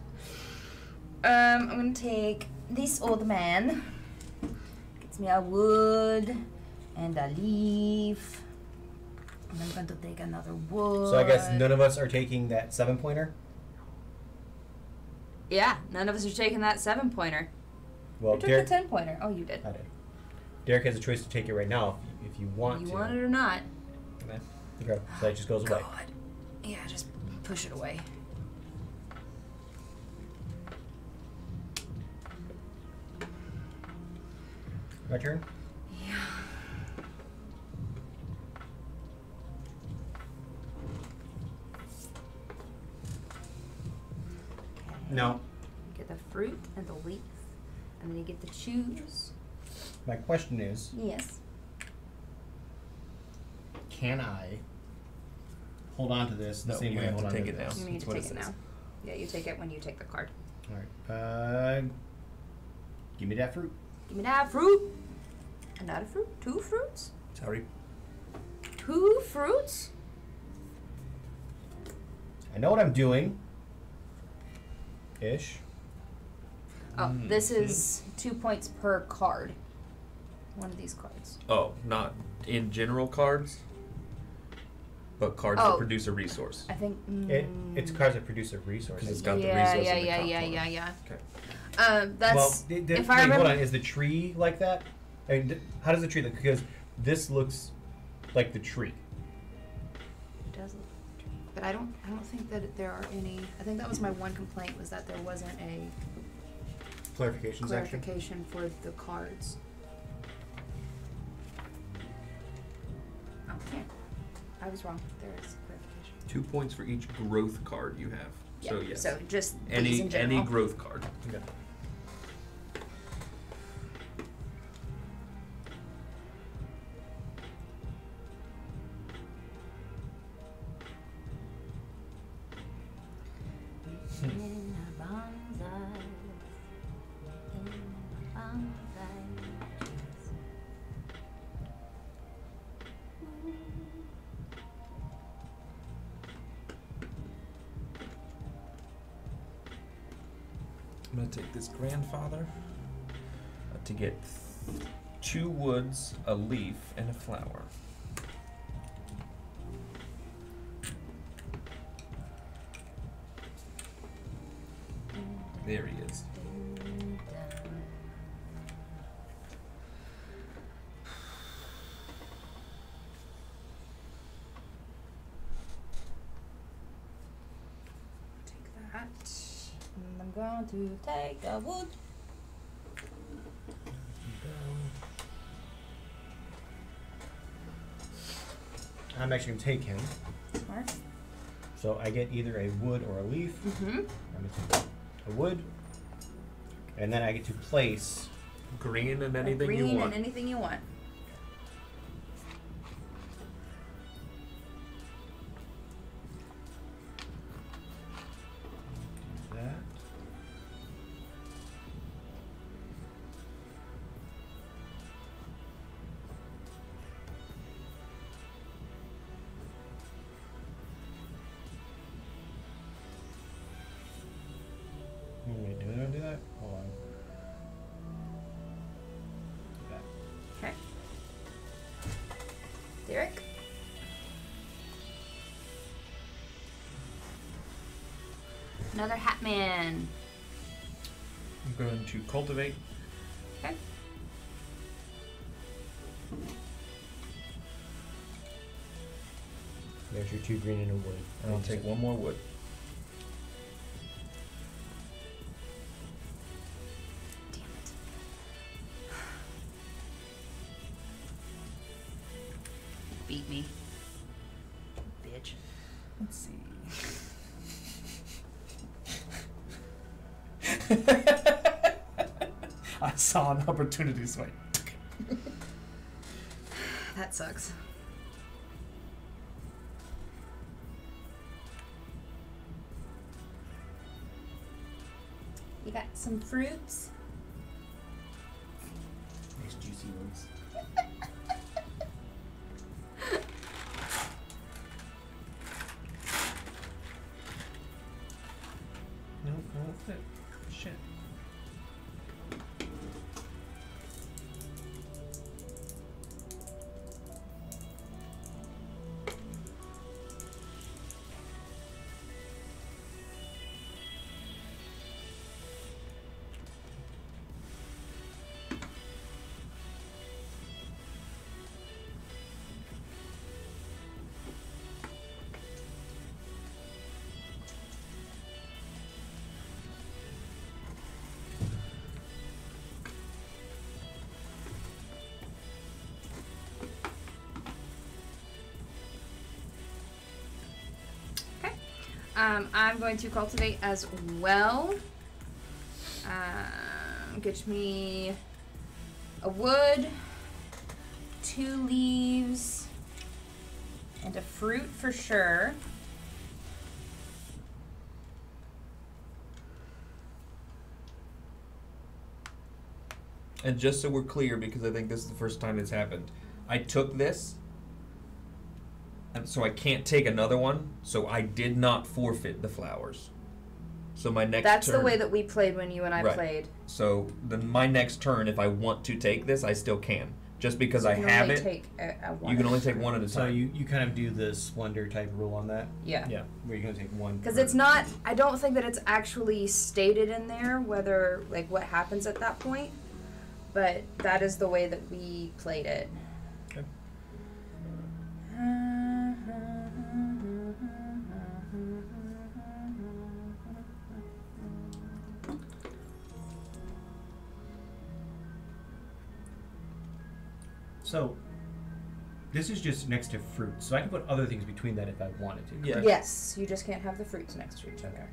Um, I'm gonna take this old man. Gets me a wood and a leaf. And I'm going to take another wood. So I guess none of us are taking that seven pointer? Yeah, none of us are taking that seven pointer. Well, you took Derek, the ten pointer. Oh, you did. I did. Derek has a choice to take it right now if you, if you want you to. You want it or not. And then so that just goes away. God. Yeah, just push it away. My turn? Yeah. No. You get the fruit and the leaf, and then you get to choose. My question is... Yes. Can I hold on to this the no, same way I hold on to it this? Now. You need to take it now. Yeah, you take it when you take the card. All right. Uh, give me that fruit. Give me that fruit. Another fruit? Two fruits? Sorry. Two fruits? I know what I'm doing. Ish. Oh, mm. This is two points per card. One of these cards. Oh, not in general cards, but cards oh. that produce a resource. I think mm, it, it's cards that produce a resource. Because it's got yeah, the resource. Yeah, in the yeah, top yeah, yeah, yeah, yeah. Okay. Um, that's. Well, the, the, if wait, I remember, hold on. Is the tree like that? I mean, th how does the tree look? Because this looks like the tree. It does look. But I don't, I don't think that there are any. I think that was my one complaint was that there wasn't a clarification section. Clarification for the cards. Oh, yeah. I was wrong. There is clarification. Two points for each growth card you have. Yep. So yes. So just any any growth card. Okay. In a bonsai, in a bonsai. I'm gonna take this grandfather uh, to get two woods, a leaf, and a flower. There he is. Going to take a wood. I'm actually going to take him. Smart. So I get either a wood or a leaf. Mm-hmm. I'm going to take a wood. And then I get to place green and anything green you want. Green and anything you want. Another hat man. I'm going to cultivate. Okay. There's your two green and a wood. And I'll take one more wood. Damn it. Beat me. Bitch. Let's see. I saw an opportunity, so I took it. That sucks. You got some fruits? Nice juicy ones. Um, I'm going to cultivate as well. Um, get me a wood, two leaves, and a fruit for sure. And just so we're clear, because I think this is the first time it's happened, I took this. So I can't take another one, so I did not forfeit the flowers. So my next That's turn... That's the way that we played when you and I right. played. So the, my next turn, if I want to take this, I still can. Just because I have it, take a, a one you can only take one at a time. So you, you kind of do the Splendor type rule on that? Yeah. Yeah, where you're going to take one. Because it's not... I don't think that it's actually stated in there whether, like, what happens at that point. But that is the way that we played it. Okay. Um, So, this is just next to fruit, so I can put other things between that if I wanted to. Yeah. Yes, you just can't have the fruits next to each other.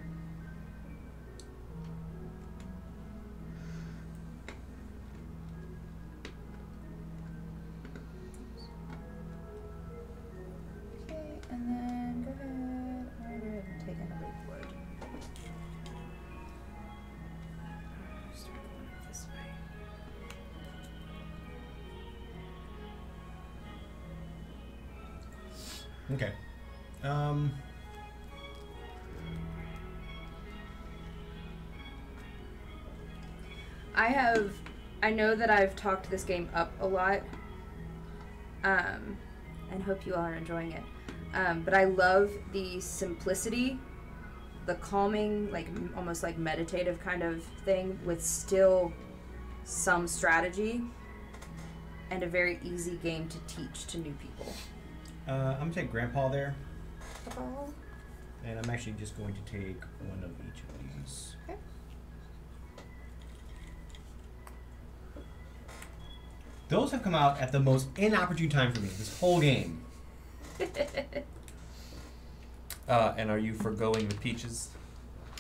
Okay, and then go ahead, I'm going to go ahead and take another wood. Start going this way. Okay. Um, I have, I know that I've talked this game up a lot, um, and hope you all are enjoying it. Um, but I love the simplicity, the calming, like almost like meditative kind of thing with still some strategy and a very easy game to teach to new people. Uh, I'm gonna take Grandpa there. Grandpa. And I'm actually just going to take one of each of these. Okay. Those have come out at the most inopportune time for me, this whole game. uh, and are you forgoing the peaches?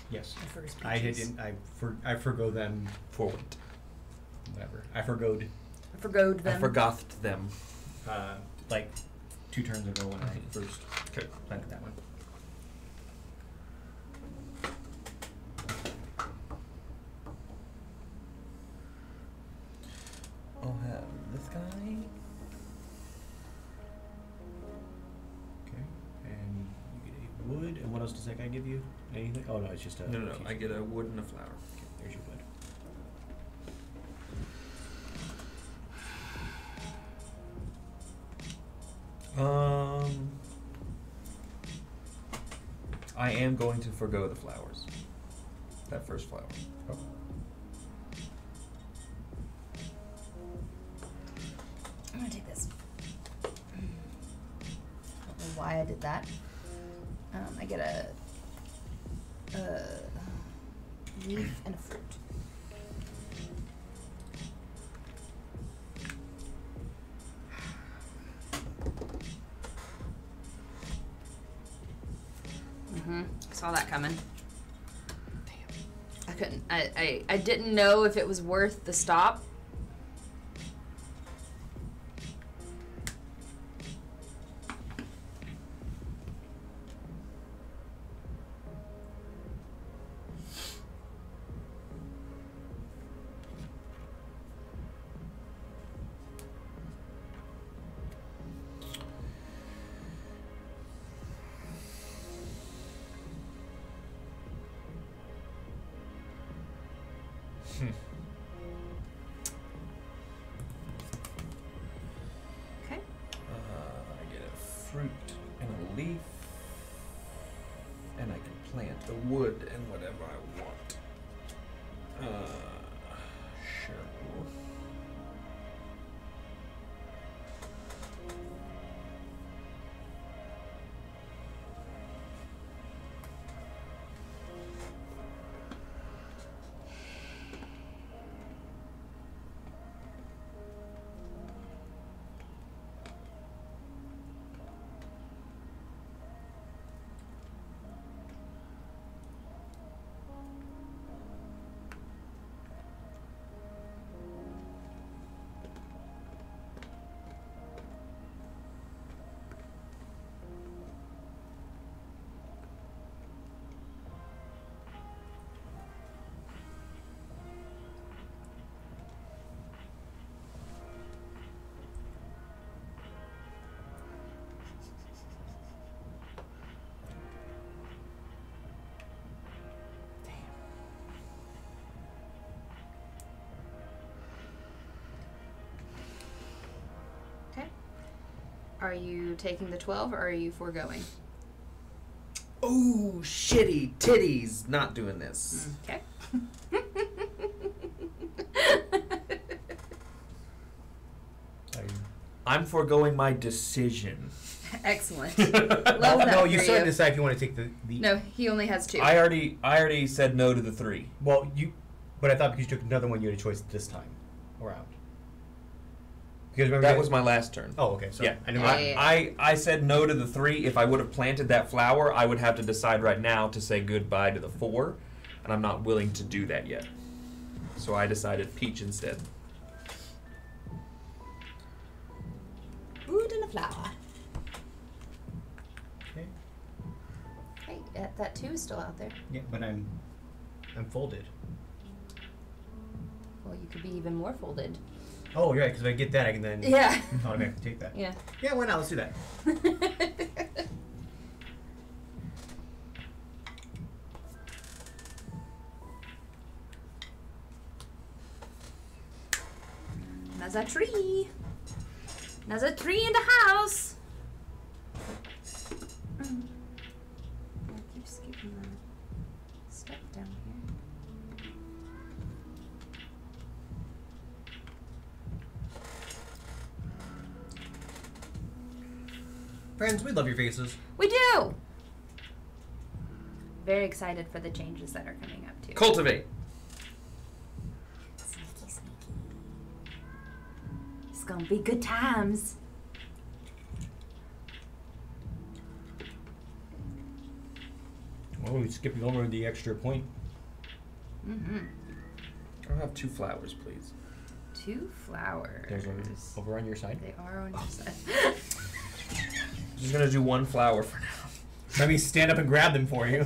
Yes. The peaches. I didn't. I for, I forgo them for what? Whatever. I forgoed. I forgoed them. I forgothed them. Uh, like two turns ago when okay. I first okay. planted that one. I'll have this guy. Okay, and you get a wood. And what else does that guy give you? Anything? Oh no, it's just a. No, no, no. I get a wood and a flower. Okay, there's your wood. Um, I am going to forgo the flowers. That first flower. Oh. I'm gonna take this. I don't know why I did that. Um, I get a, a leaf and a fruit. Mm-hmm. I saw that coming. Damn. I couldn't. I, I I didn't know if it was worth the stop. Are you taking the twelve or are you foregoing? Oh, shitty titties. Not doing this. Okay. I'm foregoing my decision. Excellent. Love no, that no, you still have to decide if you want to take the, the... No, he only has two. I already I already said no to the three. Well, you... But I thought because you took another one, you had a choice this time around. That, that was my last turn. Oh, okay. So yeah. I, knew yeah, I, yeah, yeah. I I said no to the three. If I would have planted that flower, I would have to decide right now to say goodbye to the four, and I'm not willing to do that yet. So I decided peach instead. Wood and a flower. Okay. Hey, that, that two is still out there. Yeah, but I'm I'm folded. Well, you could be even more folded. Oh, you're right, because if I get that, I can then yeah. automatically take that. Yeah. Yeah, why not? Let's do that. Another tree. Another tree in the house. Mm. I keep skipping the stuff down here. Friends, we love your faces. We do. Very excited for the changes that are coming up too. Cultivate. Sneaky, sneaky. It's gonna be good times. Oh, he's skipping over the extra point. Mm-hmm. I'll have two flowers, please. Two flowers. Those are over on your side? They are on oh. your side. I'm just gonna do one flower for now. Let me stand up and grab them for you.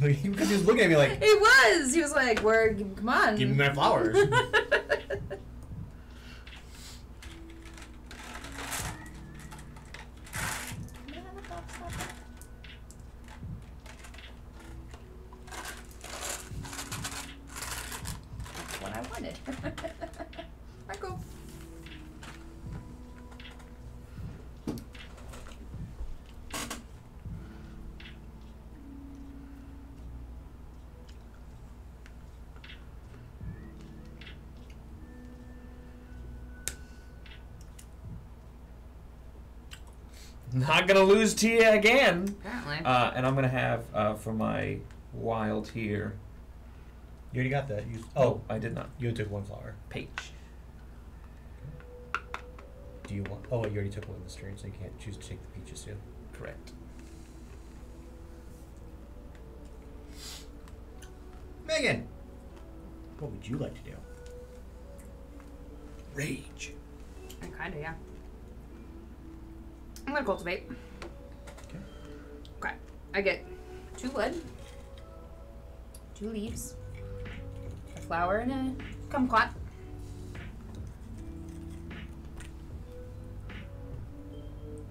Because he was looking at me like... He was! He was like, "Where? Come on. Give me my flowers." That's what I wanted. Marco. Not gonna lose to you again. Apparently. Uh, and I'm gonna have uh, for my wild here. You already got that. You, oh, I did not. You took one flower. Page. Do you want? Oh, you already took one this turn, so you can't choose to take the peaches too. Correct. Megan, what would you like to do? Rage. I kinda yeah. I'm gonna cultivate. Okay. Okay. I get two wood, two leaves, a flower, and a kumquat.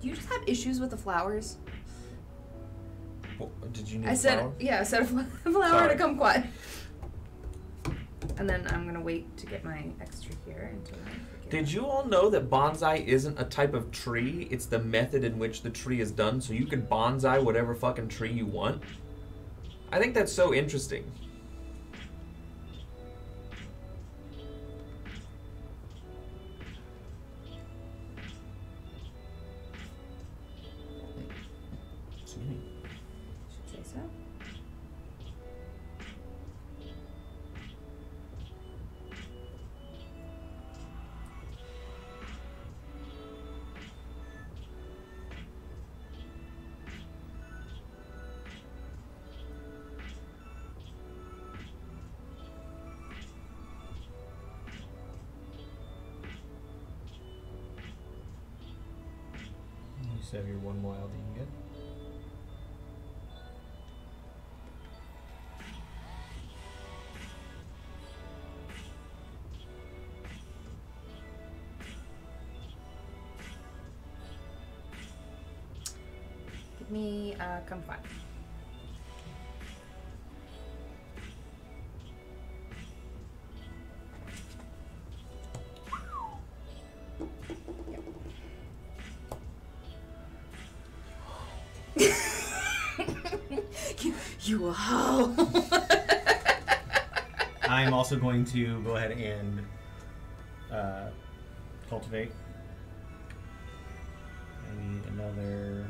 Do you just have issues with the flowers? Well, did you need I a said, flower? Yeah, I said a flower Sorry. and a kumquat. And then I'm gonna wait to get my extra here until I forget. Did you all know that bonsai isn't a type of tree? It's the method in which the tree is done, so you can bonsai whatever fucking tree you want. I think that's so interesting. Have your one wild that you can get. Give me a uh, kumquat. You a hoe. I'm also going to go ahead and uh, cultivate. I need another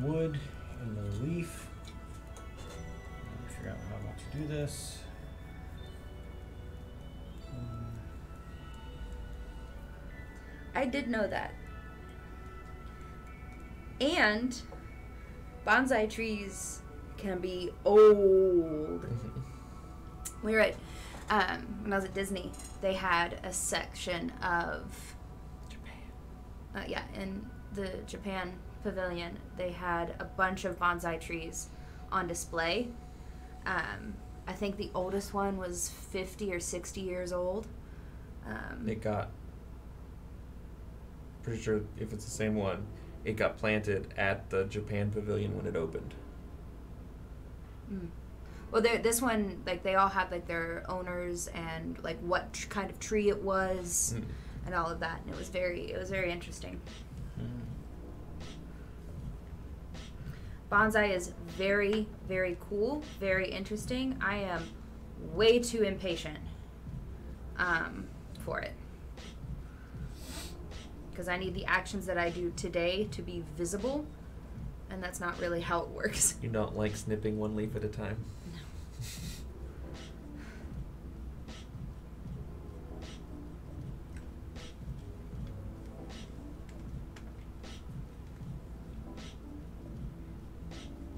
wood, another leaf. Let me figure out how I want to do this. Um, I did know that. And bonsai trees can be old. We were at, um, when I was at Disney, they had a section of Japan. Uh, yeah, in the Japan pavilion, they had a bunch of bonsai trees on display. Um, I think the oldest one was fifty or sixty years old. Um, it got, pretty sure if it's the same one, it got planted at the Japan pavilion when it opened. Mm. Well, this one, like, they all have, like, their owners and, like, what tr- kind of tree it was mm. and all of that. And it was very, it was very interesting. Mm. Bonsai is very, very cool, very interesting. I am way too impatient um, for it. Because I need the actions that I do today to be visible, and that's not really how it works. You don't like snipping one leaf at a time? No.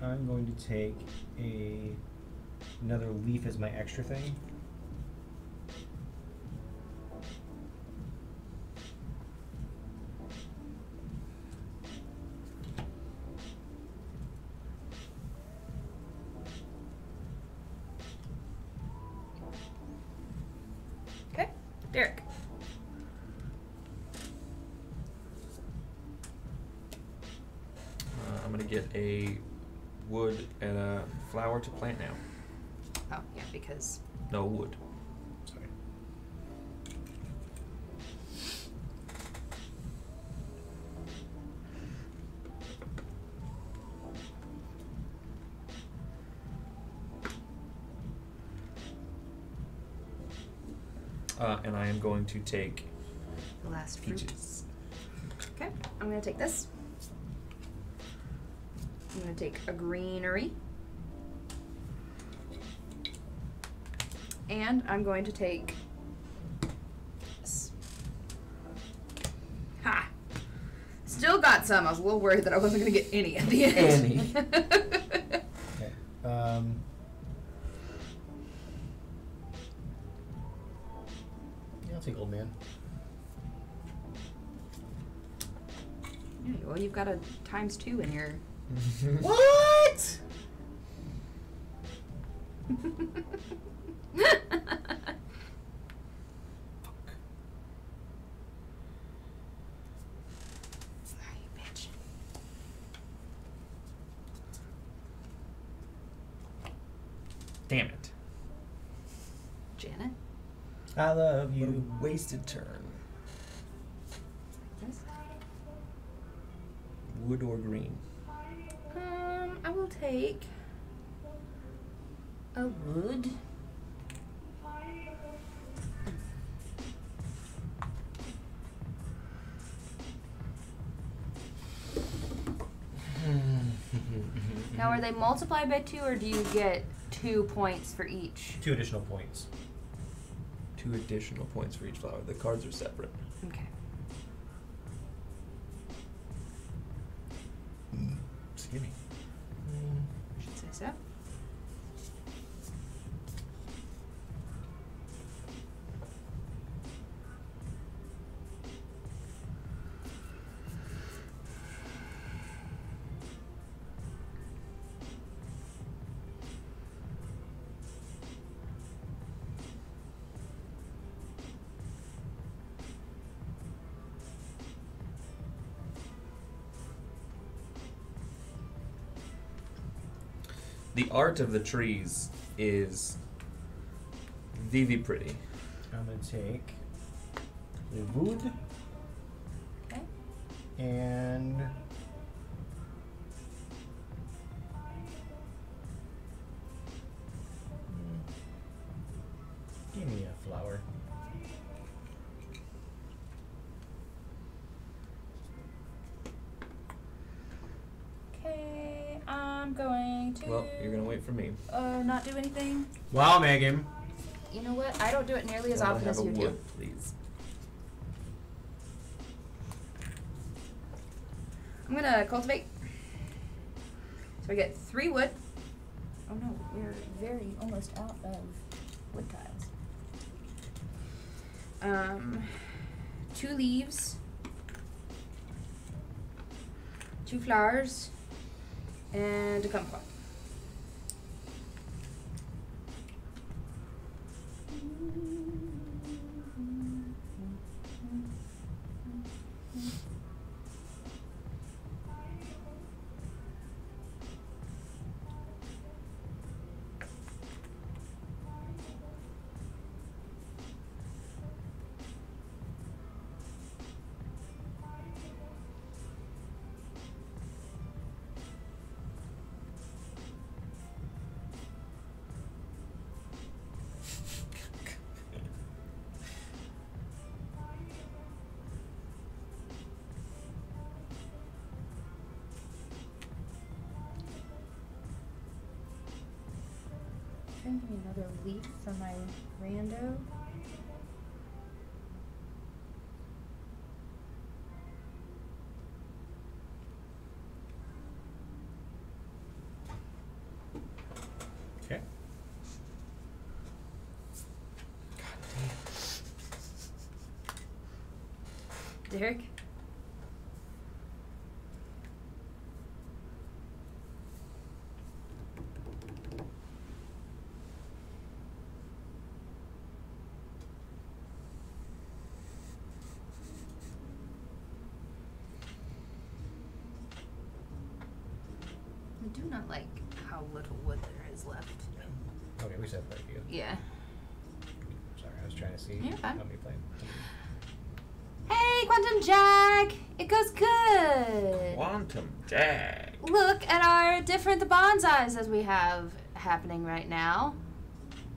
I'm going to take a, another leaf as my extra thing. To plant now. Oh, yeah, because... No wood. Sorry. Uh, and I am going to take... The last fruit. Peaches. Okay, I'm going to take this. I'm going to take a greenery. And I'm going to take this. Ha! Still got some. I was a little worried that I wasn't going to get any at the end. Any. Okay. Um. Yeah, I'll take old man. Yeah, well, you've got a times two in your... What? I love you. What a wasted turn. Like this? Wood or green? Um, I will take a wood. Now, are they multiplied by two, or do you get two points for each? Two additional points. Two additional points for each flower. The cards are separate. Okay. Mm. Excuse me. Mm. I should say so. The art of the trees is very pretty. I'm gonna take the wood. Okay. And give me a flower. Okay, I'm going. Well, you're going to wait for me. Uh, not do anything? Wow, Megan. You know what? I don't do it nearly as well, often as you wood, do. Have a wood, please. I'm going to cultivate. So I get three wood. Oh, no. We're very almost out of wood tiles. Um, two leaves. Two flowers. And a kumquat. send me another leaf for my rando. Okay. God damn. Derek? Dang. Look at our different bonsais that we have happening right now.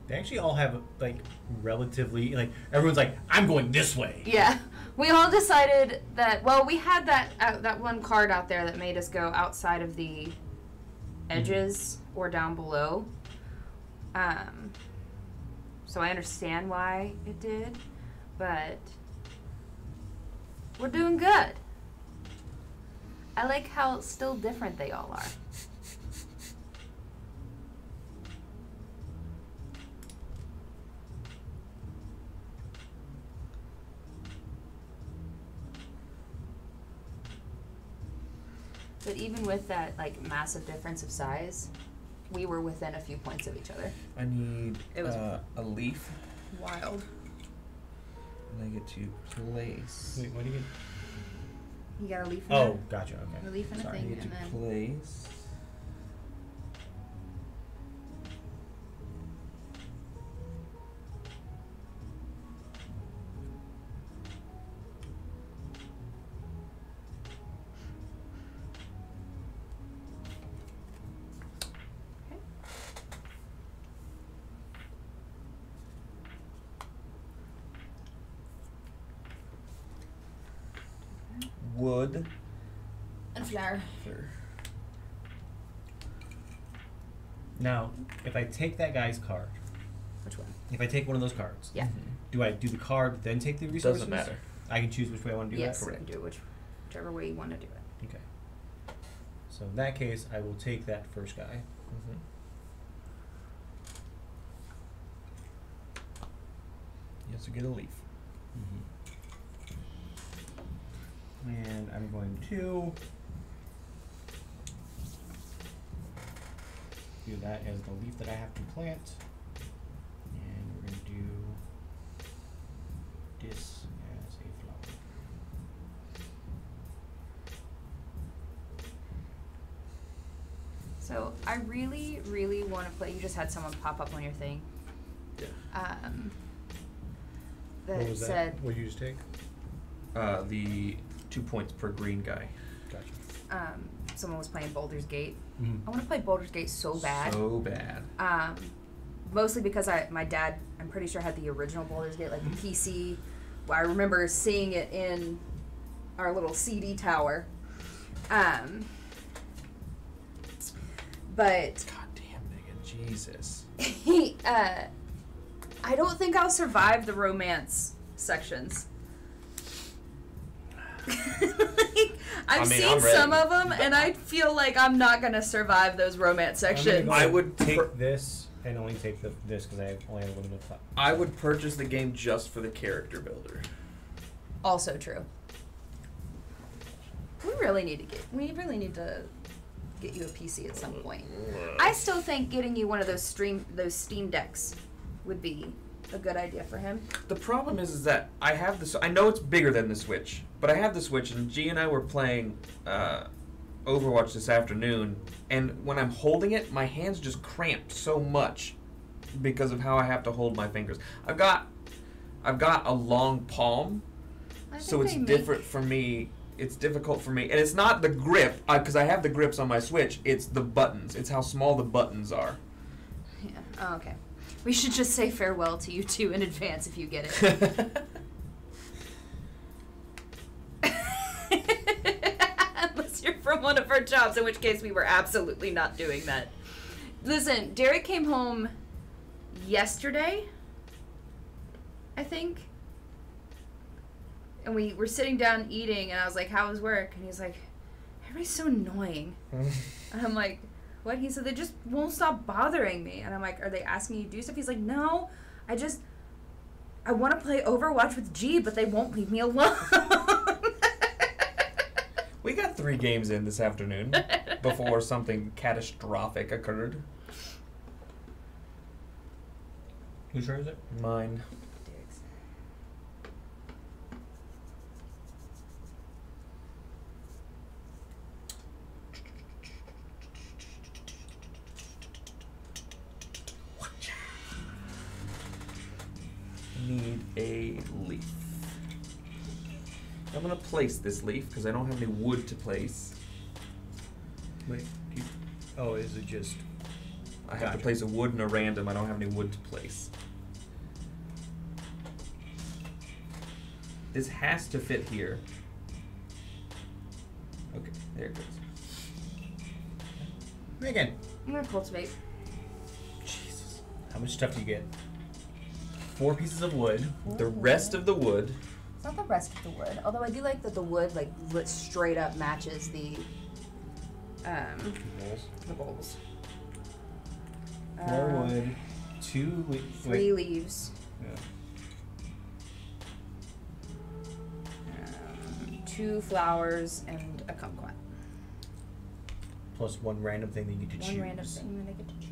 They actually all have like relatively like everyone's like I'm going this way. Yeah, we all decided that. Well, we had that uh, that one card out there that made us go outside of the edges mm-hmm. or down below. Um, so I understand why it did, but we're doing good. I like how still different they all are. But even with that like massive difference of size, we were within a few points of each other. I need it was uh, a leaf. Wild. And I get to place. Wait, what do you get? You got a leaf in Oh, that? Gotcha, okay. A leaf in Sorry, a thing, and then... place. Wood and flour. Now, if I take that guy's card, which one? If I take one of those cards, yeah. Mm-hmm. Do I do the card then take the resources? Doesn't matter. I can choose which way I want to do yes, that. Correct. You can do it which, whichever way you want to do it. Okay. So in that case, I will take that first guy. Mm-hmm. You have to get a leaf. Mm-hmm. And I'm going to do that as the leaf that I have to plant. And we're going to do this as a flower. So I really, really want to play. You just had someone pop up on your thing. Yeah. Um, that what was said. That? What did you just take? Uh, the. Two points per green guy. Gotcha. Um, someone was playing Baldur's Gate. Mm-hmm. I want to play Baldur's Gate so bad. So bad. Um, mostly because I, my dad, I'm pretty sure, had the original Baldur's Gate, like the P C. Well, I remember seeing it in our little C D tower. Um, but. Goddamn, nigga, Jesus. He, uh, I don't think I'll survive the romance sections. Like, I've I mean, seen some of them, and I feel like I'm not gonna survive those romance sections. Go I would take this and only take the, this because I only have a limited time. I would purchase the game just for the character builder. Also true. We really need to get. We really need to get you a P C at some point. I still think getting you one of those stream those Steam Decks would be a good idea for him. The problem is, is that I have this. I know it's bigger than the Switch. But I have the Switch, and G and I were playing uh, Overwatch this afternoon, and when I'm holding it, my hands just cramped so much because of how I have to hold my fingers. I've got, I've got a long palm, so it's different for me. It's difficult for me, and it's not the grip because I have the grips on my Switch. It's the buttons. It's how small the buttons are. Yeah. Oh, okay. We should just say farewell to you two in advance if you get it. Unless you're from one of our jobs, in which case we were absolutely not doing that. Listen, Derek came home yesterday, I think. And we were sitting down eating, and I was like, how was work? And he's like, everybody's so annoying. And I'm like, what? He said, they just won't stop bothering me. And I'm like, are they asking you to do stuff? He's like, no, I just, I want to play Overwatch with G, but they won't leave me alone. We got three games in this afternoon before something catastrophic occurred. Whose turn is it? Mine. Need a leaf. I'm gonna place this leaf because I don't have any wood to place. Wait, do you, oh, is it just? I have gotcha. to place a wood and a random. I don't have any wood to place. This has to fit here. Okay, there it goes. Megan. I'm gonna cultivate. Jesus, how much stuff do you get? Four pieces of wood. Ooh. The rest of the wood. It's not the rest of the wood, although I do like that the wood like straight up matches the um bowls. The bowls. More uh, wood. Two. Le three wait. leaves. Yeah. Um, two flowers and a kumquat. Plus one random thing that you get to one choose. One random thing that I get to choose.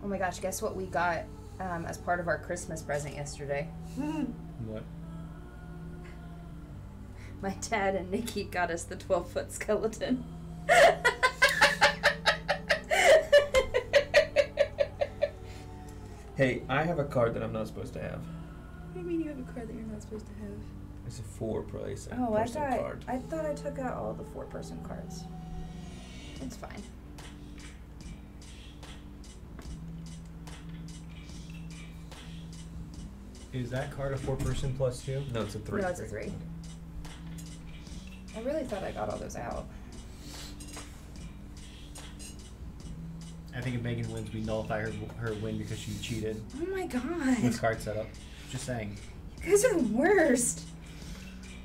Oh my gosh, guess what we got um, as part of our Christmas present yesterday? What? My dad and Nikki got us the twelve foot skeleton. Hey, I have a card that I'm not supposed to have. What do you mean you have a card that you're not supposed to have? It's a four price. Oh, I thought, card. I thought I took out all the four person cards. It's fine. Is that card a four-person plus two? No, it's a three. No, it's a three. I really thought I got all those out. I think if Megan wins, we nullify her, her win because she cheated. Oh my god. With card setup. Just saying. You guys are the worst.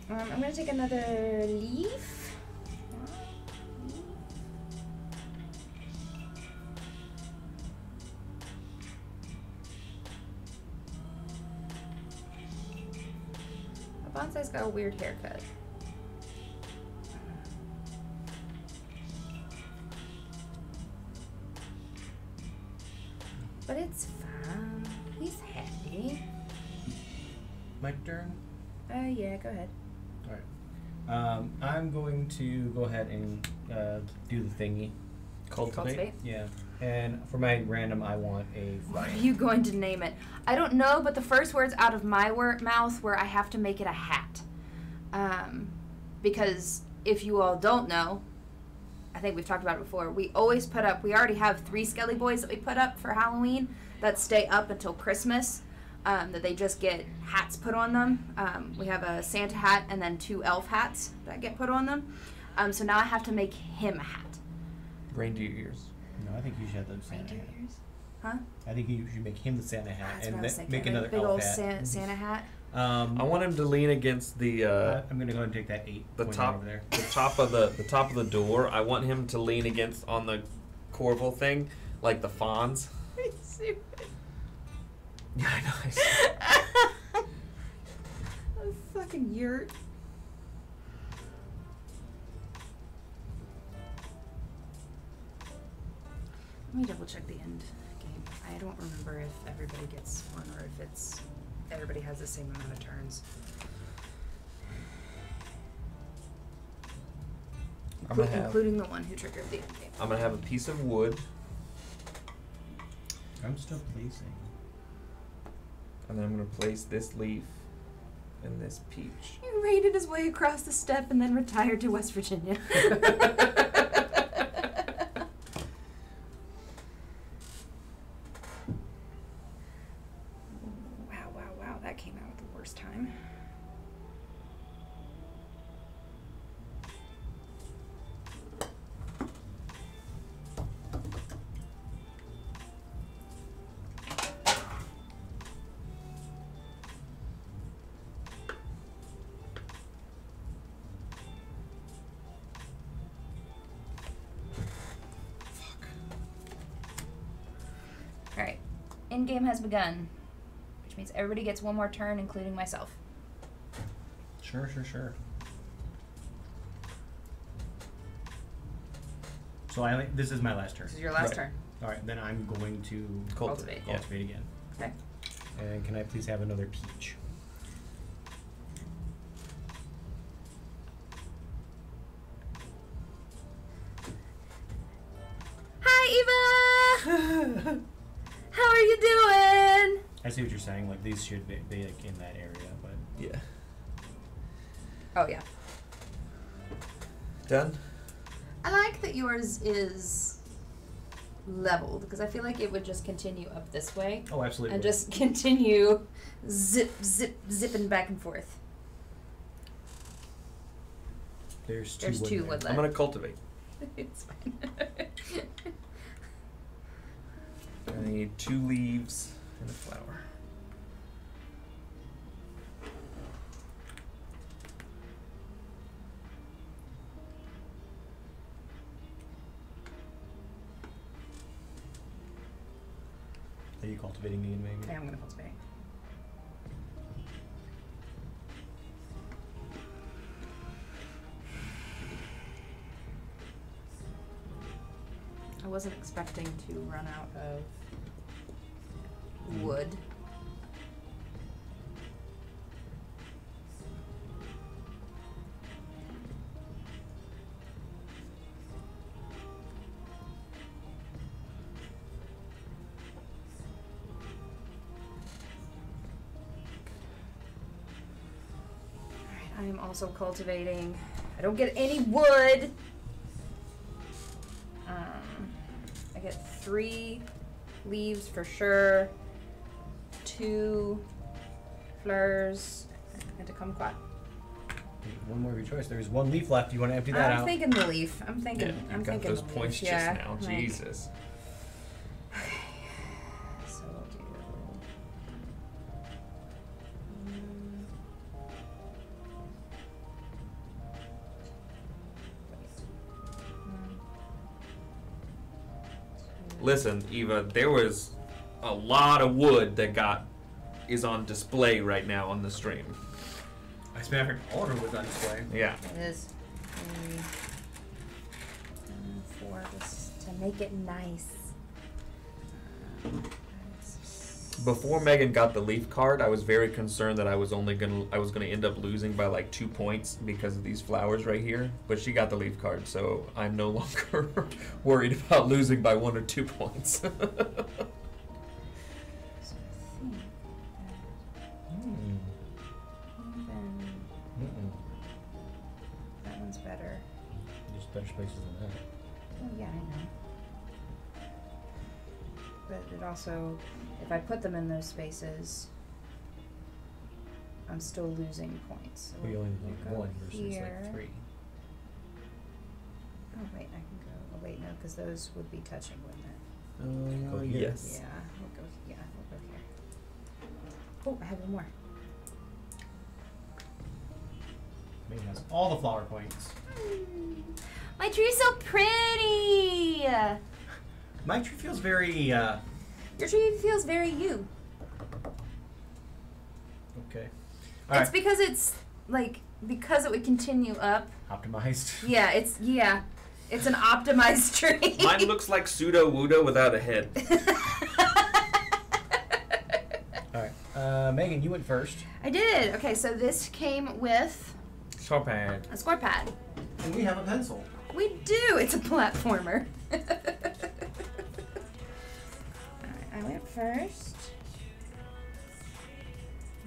Um, I'm going to take another leaf. Bonsai's got a weird haircut. But it's fine. He's happy. My turn? Uh, yeah, go ahead. All right. Um, I'm going to go ahead and uh, do the thingy. Cultivate? Cultivate? Yeah. And for my random, I want a fly. What are you going to name it? I don't know, but the first words out of my word, mouth were I have to make it a hat. Um, because if you all don't know, I think we've talked about it before, we always put up, we already have three Skelly Boys that we put up for Halloween that stay up until Christmas, um, that they just get hats put on them. Um, we have a Santa hat and then two elf hats that get put on them. Um, so now I have to make him a hat. Reindeer ears. No, I think you should have the Santa hat. Huh? I think you should make him the Santa hat oh, and make, make another big elf old hat. San Santa hat. Um, I want him to lean against the. Uh, uh, I'm gonna go and take that eight. The top over there. The top of the the top of the door. I want him to lean against on the Corval thing, like the Fonz. He's stupid. Yeah, I know. I know. Those fucking yurts. Let me double check the end game. I don't remember if everybody gets one or if it's everybody has the same amount of turns. I'm gonna have, including the one who triggered the end game. I'm gonna have a piece of wood. I'm still placing. And then I'm gonna place this leaf and this peach. He raided his way across the steppe and then retired to West Virginia. End game has begun, which means everybody gets one more turn, including myself. Sure, sure, sure. So I this is my last turn. This is your last right. turn. All right, then I'm going to cultivate, cultivate, cultivate yeah. again. Okay. And can I please have another peach? Hi, Eva. How are you doing? I see what you're saying. Like these should be, be like in that area, but yeah. Oh yeah. Done. I like that yours is leveled, because I feel like it would just continue up this way. Oh, absolutely. And just continue zip, zip, zipping back and forth. There's two, There's wood, two there. wood left. I'm going to cultivate. It's fine. I need two leaves and a flower. Are you cultivating me and maybe? Yeah, I'm gonna cultivate. I wasn't expecting to run out of wood. I am also cultivating. I don't get any wood. Um, I get three leaves for sure, two flowers, and a kumquat. One more of your choice. There's one leaf left. You want to empty that I'm out? I'm thinking the leaf. I'm thinking. Yeah, you I'm got thinking those the points leaf. just yeah, now. Like, Jesus. Listen, Eva, there was a lot of wood that got is on display right now on the stream. I spent all her wood on display. Yeah. It is three, and four, just to make it nice. Before Megan got the leaf card, I was very concerned that I was only gonna I was gonna end up losing by like two points because of these flowers right here. But she got the leaf card, so I'm no longer worried about losing by one or two points. So I think that even that one's better. There's better spaces than that. Oh yeah, I know. But it also, if I put them in those spaces, I'm still losing points. So we only need one versus like three. Oh wait, I can go. Oh wait, no, because those would be touching, wouldn't it? Uh, oh yes. Yeah, we'll go. Yeah, we'll go here. Oh, I have one more. Maybe that's all the flower points. Mm, my tree's so pretty. My tree feels very, uh... Your tree feels very you. Okay. All it's right. because it's, like, because it would continue up. Optimized. Yeah, it's, yeah. It's an optimized tree. Mine looks like pseudo-wudo without a head. All right. Uh, Megan, you went first. I did. Okay, so this came with... Score pad. A score pad. And we have a pencil. We do. It's a platformer. I went first.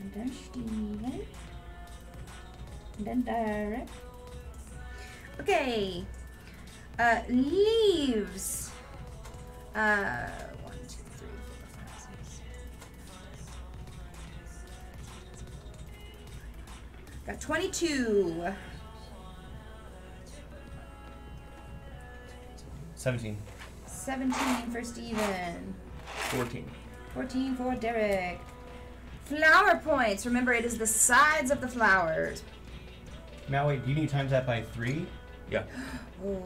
And then Steven. And then Derek. Okay. Uh, leaves. Uh, one, two, three, four, five, six. Got twenty-two. seventeen. seventeen for Steven. fourteen. fourteen for Derek. Flower points. Remember, it is the sides of the flowers. Now, wait, do you need to times that by three? Yeah. Oh.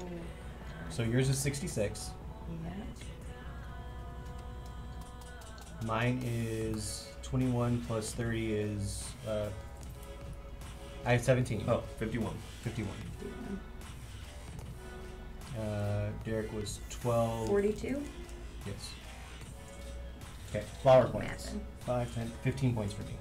So yours is sixty-six. Yeah. Mine is twenty-one plus thirty is, uh, I have seventeen. Oh, fifty-one. fifty-one. Uh, Derek was twelve. forty-two? Yes. Okay, flower points. Five, ten, fifteen points for me.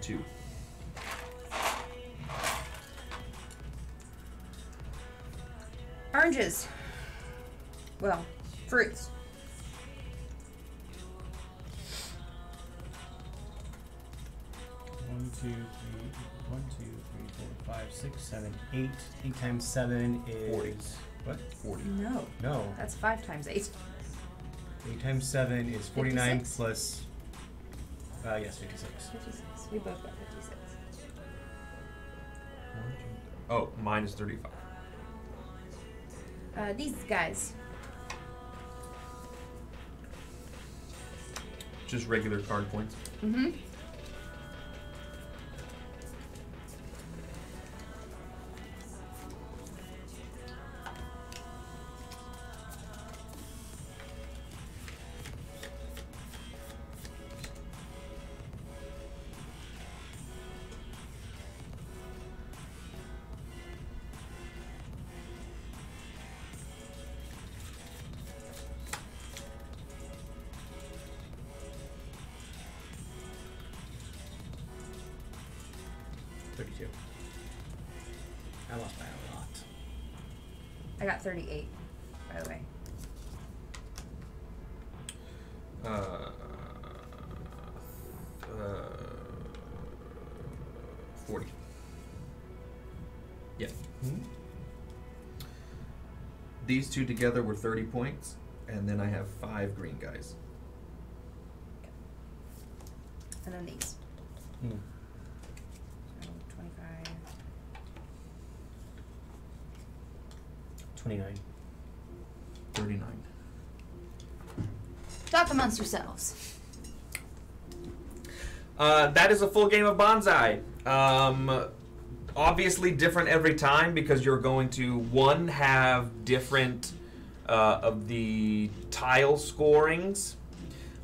Two. Oranges. Well, fruits. One, two, three, one, two, three, four, five, six, seven, eight. Eight times seven is forty. What? Forty. No. No. That's five times eight. Eight times seven is forty-nine fifty-six? Plus. Uh, yes, fifty-six. fifty-six. We both got fifty-six. Oh, mine is thirty-five. Uh, these guys. Just regular card points. Mm-hmm. thirty-eight, by the way. Uh, uh, forty. Yeah. Mm-hmm. These two together were thirty points, and then I have five green guys. And then these. Mm. twenty-nine. thirty-nine. Talk amongst yourselves. Uh, that is a full game of Bonsai. Um, obviously different every time because you're going to, one, have different uh, of the tile scorings.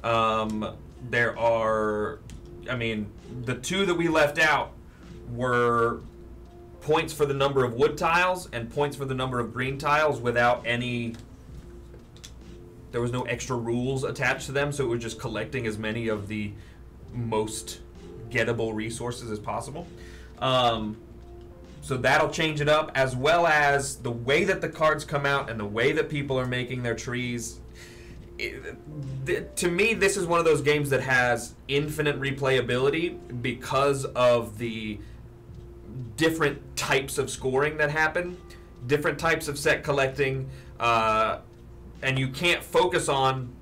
Um, there are, I mean, the two that we left out were points for the number of wood tiles and points for the number of green tiles without any, there was no extra rules attached to them, so it was just collecting as many of the most gettable resources as possible. Um, so that'll change it up, as well as the way that the cards come out and the way that people are making their trees. It, th to me, this is one of those games that has infinite replayability because of the different types of scoring that happen, different types of set collecting, uh, and you can't focus on,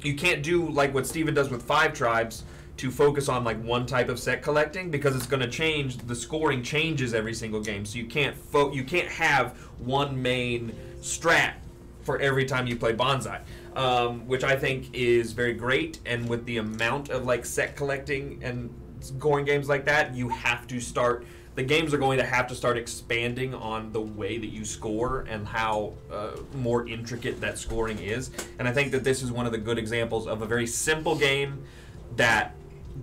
you can't do like what Steven does with Five Tribes to focus on like one type of set collecting because it's going to change, the scoring changes every single game, so you can't fo you can't have one main strat for every time you play Bonsai, um, which I think is very great, and with the amount of like set collecting and scoring games like that, you have to start the games are going to have to start expanding on the way that you score and how uh, more intricate that scoring is. And I think that this is one of the good examples of a very simple game that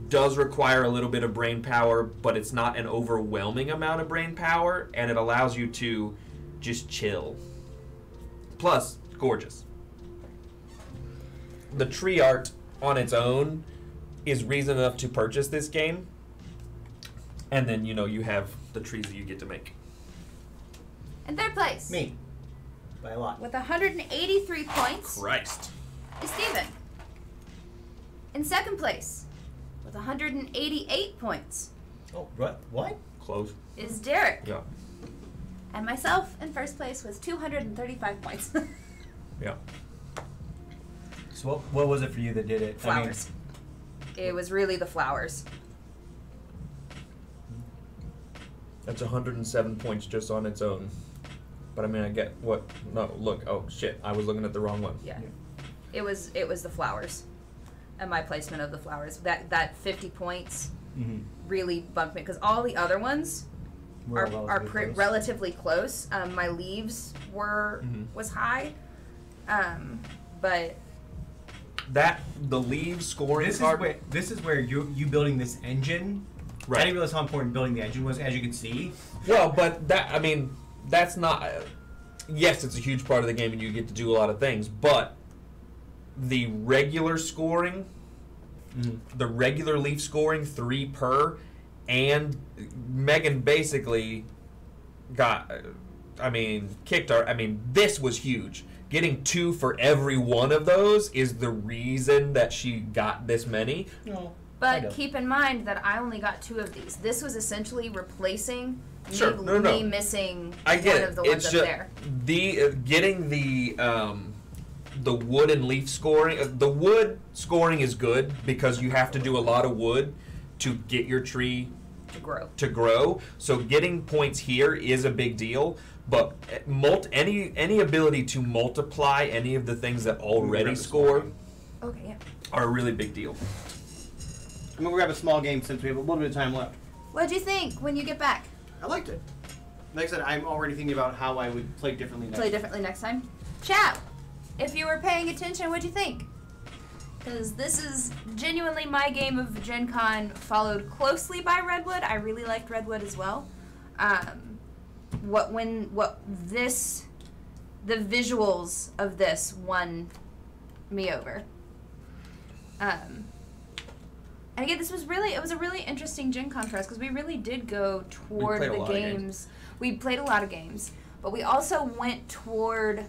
does require a little bit of brain power, but it's not an overwhelming amount of brain power, and it allows you to just chill. Plus, gorgeous. The tree art on its own is reason enough to purchase this game. And then, you know, you have the trees that you get to make. In third place. Me. By a lot. With one hundred eighty-three points. Oh, Christ. Is Steven. In second place. With one hundred eighty-eight points. Oh, what? What? Close. Is Derek. Yeah. And myself in first place with two hundred thirty-five points. Yeah. So what, what was it for you that did it? Flowers. I mean, it was really the flowers. That's one hundred seven points just on its own. But I mean, I get what... No, look. Oh, shit. I was looking at the wrong one. Yeah. yeah. It was it was the flowers and my placement of the flowers. That, that fifty points mm-hmm. really bugged me because all the other ones... We're are, are pr close. relatively close. Um, my leaves were mm-hmm. was high, um, but that the leaves scoring this part, is where this is where you you building this engine. Right. I didn't realize how important building the engine was, as you can see. Well, but that I mean that's not. Uh, yes, it's a huge part of the game, and you get to do a lot of things. But the regular scoring, mm-hmm. the regular leaf scoring, three per. And Megan basically got, I mean, kicked our, I mean, this was huge. Getting two for every one of those is the reason that she got this many. No, but keep in mind that I only got two of these. This was essentially replacing sure. me, no, no. me missing I get one it. of the it's ones just up there. The, uh, getting the... Um, the wood and leaf scoring. Uh, the wood scoring is good because you have to do a lot of wood to get your tree to grow. To grow. So getting points here is a big deal, but multi any any ability to multiply any of the things that already score okay, yeah. are a really big deal. I'm going to grab a small game since we have a little bit of time left. What did you think when you get back? I liked it. Like I said, I'm already thinking about how I would play differently next time. Play differently next time? Chat, if you were paying attention, what did you think? Because this is genuinely my game of Gen Con, followed closely by Redwood. I really liked Redwood as well. Um, what when what this, the visuals of this won me over. Um, and again, this was really it was a really interesting Gen Con for us because we really did go toward the games. We played a lot of games, but we also went toward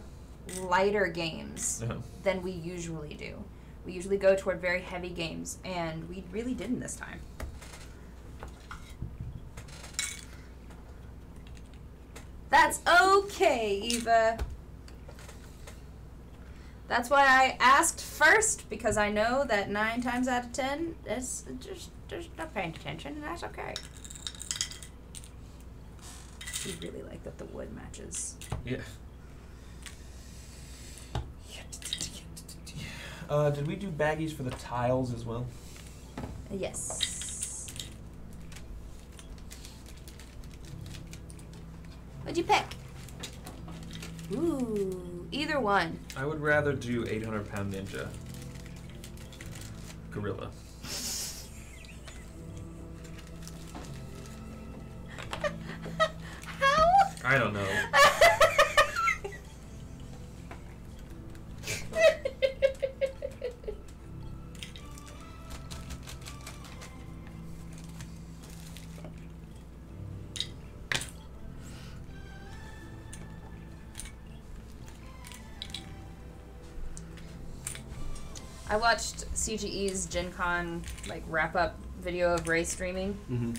lighter games uh-huh. than we usually do. We usually go toward very heavy games, and we really didn't this time. That's okay, Eva. That's why I asked first, because I know that nine times out of ten, it's just, just not paying attention, and that's okay. You really like that the wood matches. Yeah. Uh, did we do baggies for the tiles as well? Yes. What'd you pick? Ooh, either one. I would rather do eight hundred Pound Ninja Gorilla. How? I don't know. I watched C G E's Gen Con like wrap up video of Ray streaming, mm-hmm.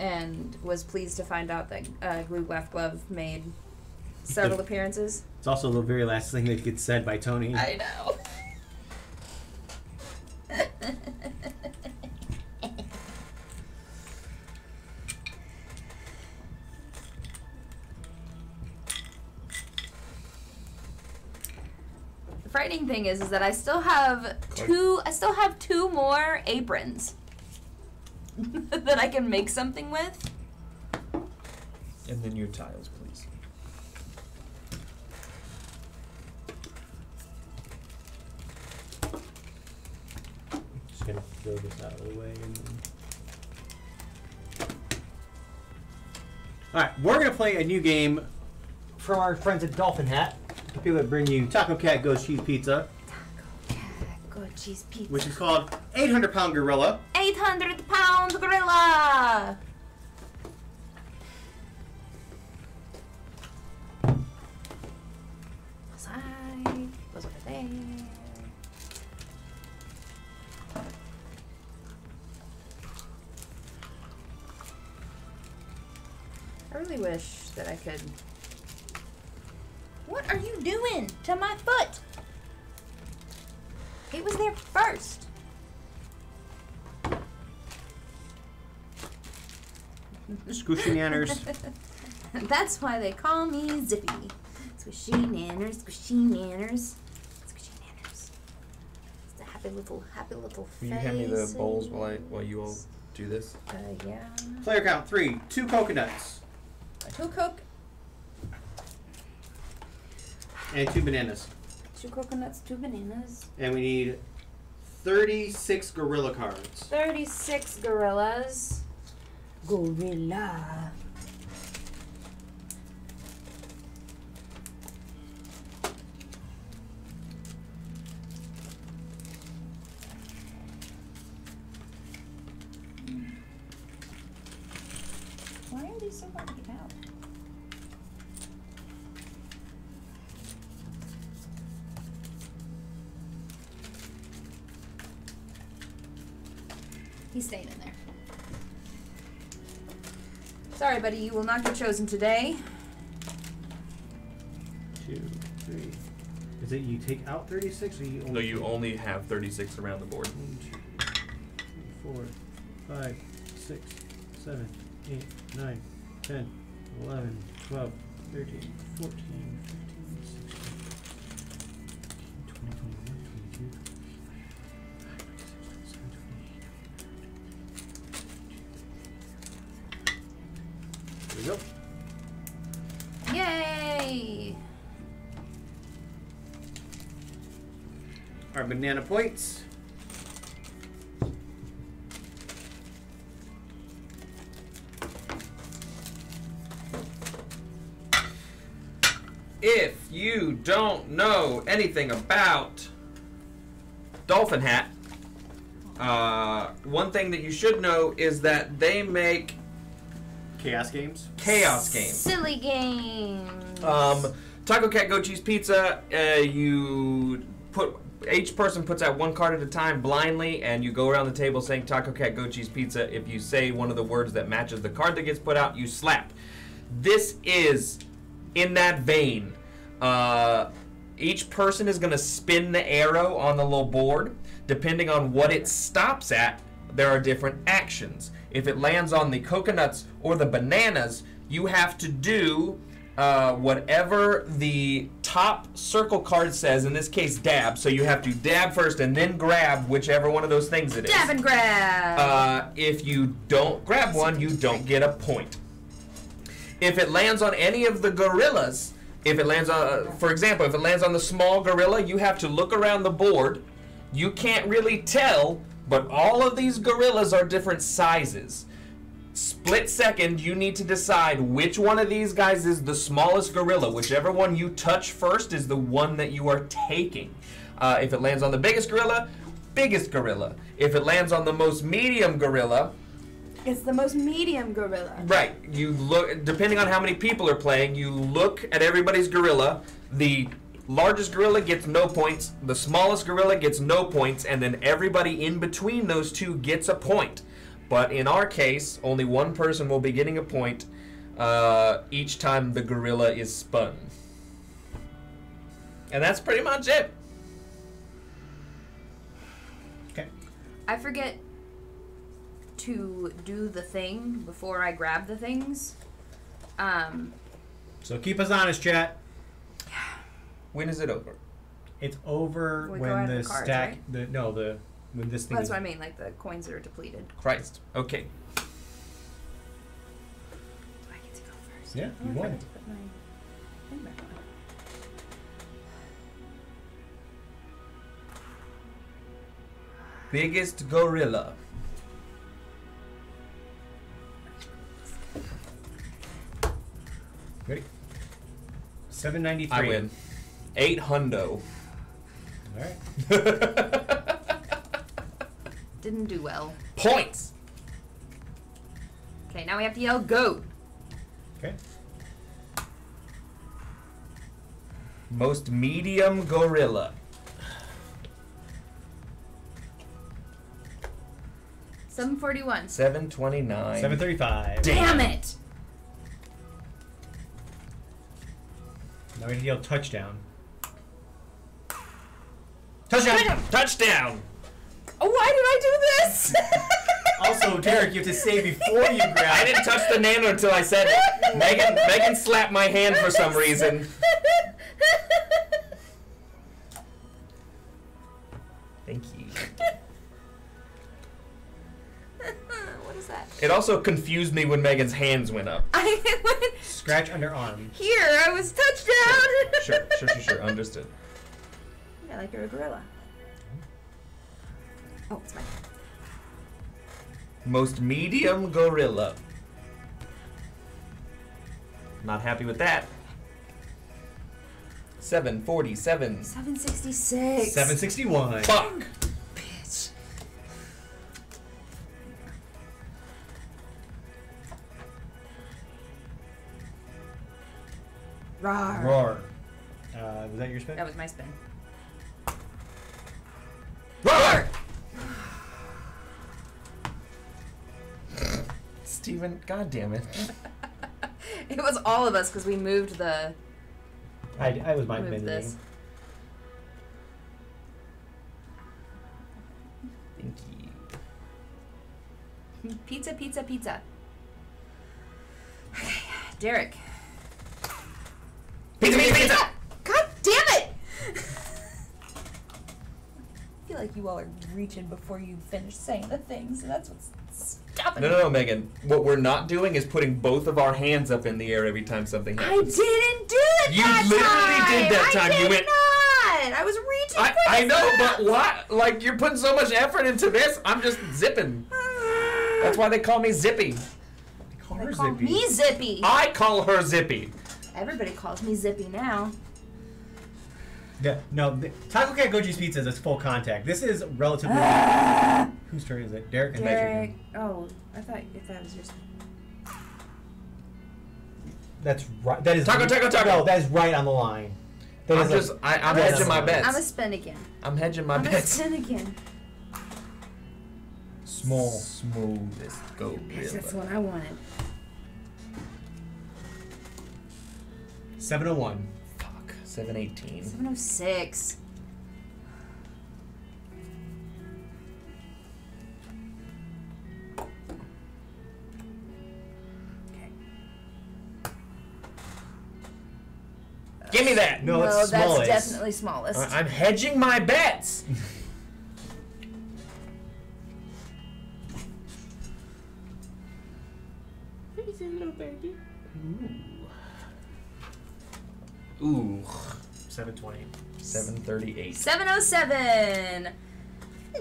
and was pleased to find out that uh, Blue Black Glove made several appearances. It's also the very last thing that gets said by Tony. I know. Frightening thing is, is that I still have two. I still have two more aprons that I can make something with. And then your tiles, please. Just gonna throw this out of the way. And then... All right, we're gonna play a new game from our friends at Dolphin Hat. People that bring you Taco Cat Goat Cheese Pizza. Taco Cat Goat Cheese Pizza. Which is called eight hundred Pound Gorilla. eight hundred Pound Gorilla! Bonsai goes over there. I really wish that I could... What are you doing to my foot? It was there first. Squishy nanners. That's why they call me Zippy. Squishy nanners, squishy nanners, squishy nanners. It's a happy little, happy little face. Will you hand me the bowls while I, while you all do this? Uh, yeah. Player count three. Two coconuts. Two coke. And two bananas. Two coconuts, two bananas. And we need thirty-six gorilla cards. thirty-six gorillas. Gorilla. Why are these so hard to get out? He's staying in there. Sorry, buddy, you will not get chosen today. Two, three. Is it you take out thirty-six or you only? No, you only have thirty-six around the board. One, two, three, four, five, six, seven, eight, nine, ten, eleven, twelve, thirteen, fourteen, fifteen, sixteen, twenty, twenty-one, twenty-two. There we go. Yay! Our banana points. If you don't know anything about Dolphin Hat, uh, one thing that you should know is that they make Chaos games? Chaos games. Silly games. Um, Taco Cat Goat Cheese Pizza, uh, you put, each person puts out one card at a time blindly, and you go around the table saying Taco Cat Goat Cheese Pizza. If you say one of the words that matches the card that gets put out, you slap. This is in that vein. Uh, each person is going to spin the arrow on the little board. Depending on what it stops at, there are different actions. If it lands on the coconuts or the bananas, you have to do uh, whatever the top circle card says, in this case, dab. So you have to dab first and then grab whichever one of those things it is. Dab and grab! Uh, if you don't grab one, you don't get a point. If it lands on any of the gorillas, if it lands on, for example, if it lands on the small gorilla, you have to look around the board. You can't really tell, but all of these gorillas are different sizes. Split second, you need to decide which one of these guys is the smallest gorilla. Whichever one you touch first is the one that you are taking. Uh, if it lands on the biggest gorilla, biggest gorilla. If it lands on the most medium gorilla... It's the most medium gorilla. Right. You look, depending on how many people are playing, you look at everybody's gorilla. The largest gorilla gets no points, the smallest gorilla gets no points, and then everybody in between those two gets a point. But in our case, only one person will be getting a point uh, each time the gorilla is spun. And that's pretty much it. Okay. I forget to do the thing before I grab the things. Um, so keep us honest, chat. When is it over? It's over we when the, the cards, stack. Right? The, no, the when this thing. Well, that's is what I mean. Like the coins that are depleted. Christ. Okay. Do I get to go first? Yeah, oh, you won. I forgot to put my thing back on. Biggest gorilla. Ready? Seven ninety-three. I win. Eight hundo. Alright. Didn't do well. Points! Okay, now we have to yell goat. Okay. Most medium gorilla. seven forty-one. seven twenty-nine. seven thirty-five. Damn it! Now we have to yell touchdown. Touchdown! Touchdown! Why did I do this? Also, Derek, you have to say before you grab. I didn't touch the nano until I said it. Megan, Megan slapped my hand for some reason. Thank you. What is that? It also confused me when Megan's hands went up. I went scratch underarm. Here, I was touchdown. Sure, sure, sure, sure, sure. Understood. Yeah, like you're a gorilla. Oh, it's mine. Most medium gorilla. Not happy with that. seven forty-seven. seven sixty-six. seven sixty-one. Fuck. Bitch. Roar. Roar. Uh, was that your spin? That was my spin. Roar! Steven, god damn it. It was all of us because we moved the. I, I was mind bending. Thank you. Pizza, pizza, pizza. Okay, Derek. Pizza, pizza, pizza! God damn it! I feel like you all are reaching before you finish saying the thing, so that's what's. Stopping. No, no, no, Megan. What we're not doing is putting both of our hands up in the air every time something happens. I didn't do it you that time! You literally did that time. I did you went, not! I was reaching I, for I know, up. But what? Like, you're putting so much effort into this. I'm just zipping. That's why they call me Zippy. They call they her call Zippy. me Zippy. I call her Zippy. Everybody calls me Zippy now. Yeah, no, the, Taco Cat Goat Cheese Pizza is full contact. This is relatively. Ah! Whose turn is it? Derek and Derek. Oh, I thought if that was your. That's right. That is. Taco, Taco, Taco. No, that is right on the line. That I'm is just. Like, I, I'm hedging my bets. I'm gonna spin again. I'm hedging my I'm bets. I'm gonna spin again. Small, smooth. Let's go. Yes, that's what I wanted. Seven oh one. seven eighteen. seven oh six. Okay. Give me that. No, no it's that's smallest. Definitely smallest. Uh, I'm hedging my bets. He's a little baby. Ooh. Ooh. seven twenty. seven thirty-eight. seven oh seven!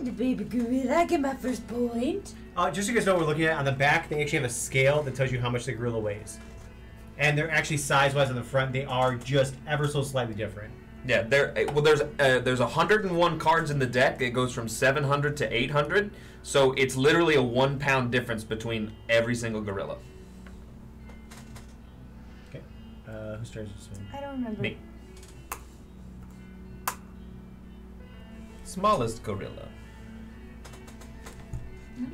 The baby gorilla, I get my first point. Uh, just so you guys know what we're looking at, on the back they actually have a scale that tells you how much the gorilla weighs. And they're actually size-wise on the front, they are just ever so slightly different. Yeah, there. Well, there's uh, there's one hundred and one cards in the deck. It goes from seven hundred to eight hundred. So it's literally a one pound difference between every single gorilla. Uh, who starts this one? I don't remember. Me. Smallest gorilla. Mm.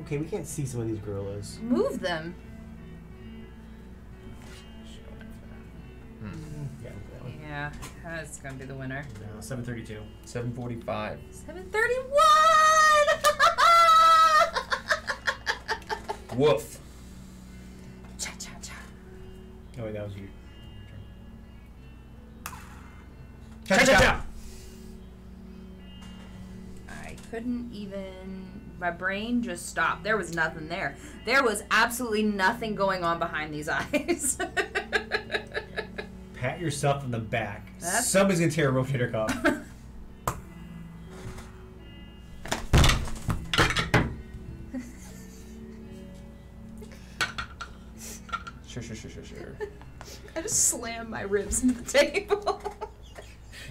Okay, we can't see some of these gorillas. Move them. Hmm. Yeah, that yeah, that's gonna be the winner. No, seven thirty-two. seven forty-five. seven thirty-one! Woof. No, wait, that was you. Cha-cha-cha! I couldn't even. My brain just stopped. There was nothing there. There was absolutely nothing going on behind these eyes. Pat yourself on the back. That's... Somebody's gonna tear a rotator cuff. Sure, sure, sure, sure, sure. I just slammed my ribs into the table.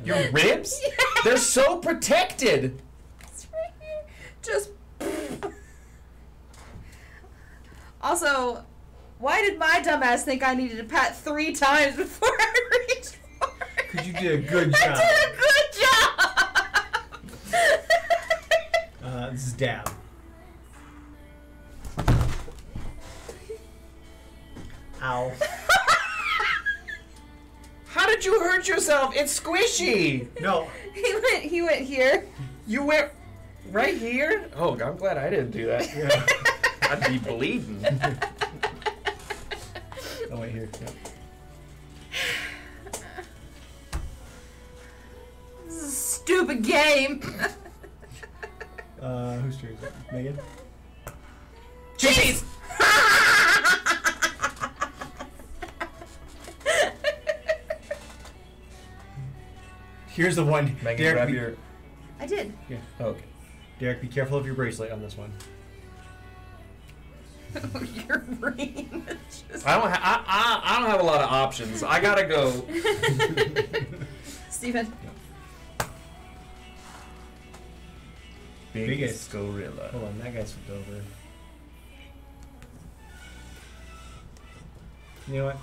Your ribs? Yeah. They're so protected. It's right here. Just. Also, why did my dumbass think I needed to pat three times before I reached for it? Because you did a good job. I did a good job. uh, this is dab. Ow. How did did you hurt yourself? It's squishy. No. He went. He went here. You went right here. Oh, I'm glad I didn't do that. Yeah. I'd be bleeding. Oh, wait here. Yeah. This is a stupid game. uh, whose turn is it? Megan. Cheese. Here's the one. Megan, Derek, grab be... your. I did. Yeah. Oh, okay. Derek, be careful of your bracelet on this one. Oh, your brain. Just... I don't. Ha I, I I don't have a lot of options. I gotta go. Steven. Yeah. Biggest, Biggest gorilla. Hold on, that guy flipped over. You know what?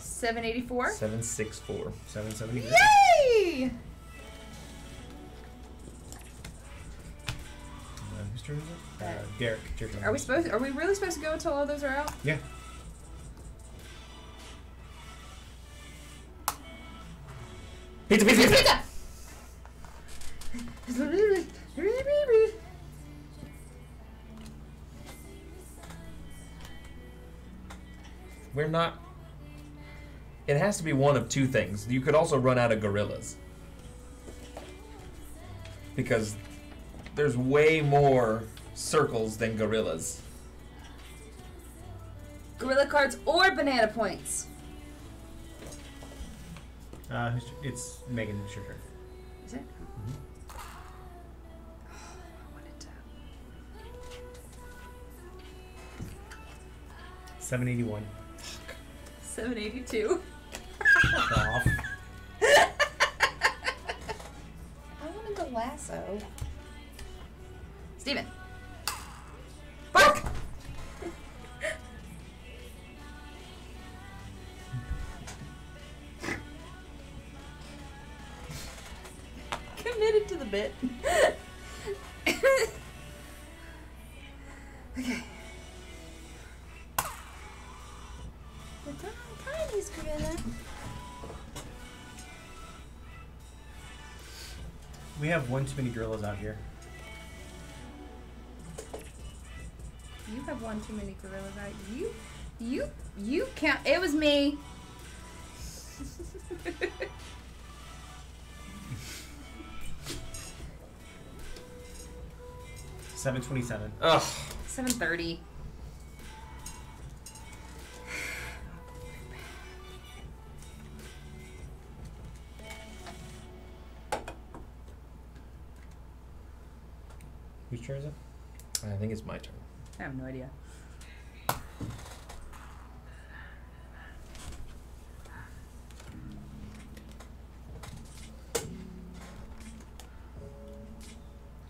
seven eighty-four? seven sixty-four. seven seventy-four. Yay! Uh, whose turn is it? Uh, Derek. Your turn. Are we supposed? Are we really supposed to go until all those are out? Yeah. Pizza, pizza, pizza! Pizza! We're not... It has to be one of two things. You could also run out of gorillas. Because there's way more circles than gorillas. Gorilla cards or banana points. Uh, it's Megan, it's your turn. Is it? Mm-hmm. Oh, I wanted to. seven eighty-one. Fuck. seven eighty-two. I wanted the lasso. Steven. Fuck! Committed to the bit. Okay. The tiniest gorilla. We have one too many gorillas out here. You have one too many gorillas out. You, you, you count. It was me. Seven twenty-seven. Ugh. Seven thirty. Whose turn is it? I think it's my turn. I have no idea.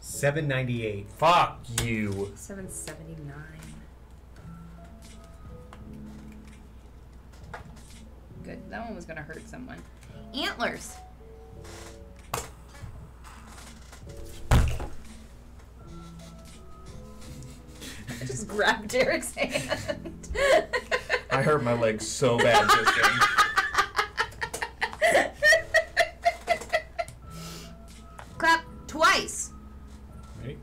Seven ninety-eight. Fuck you. Seven seventy-nine. Good. That one was gonna hurt someone. Antlers. Just grab Derek's hand. I hurt my leg so bad just then. Clap twice. Ready?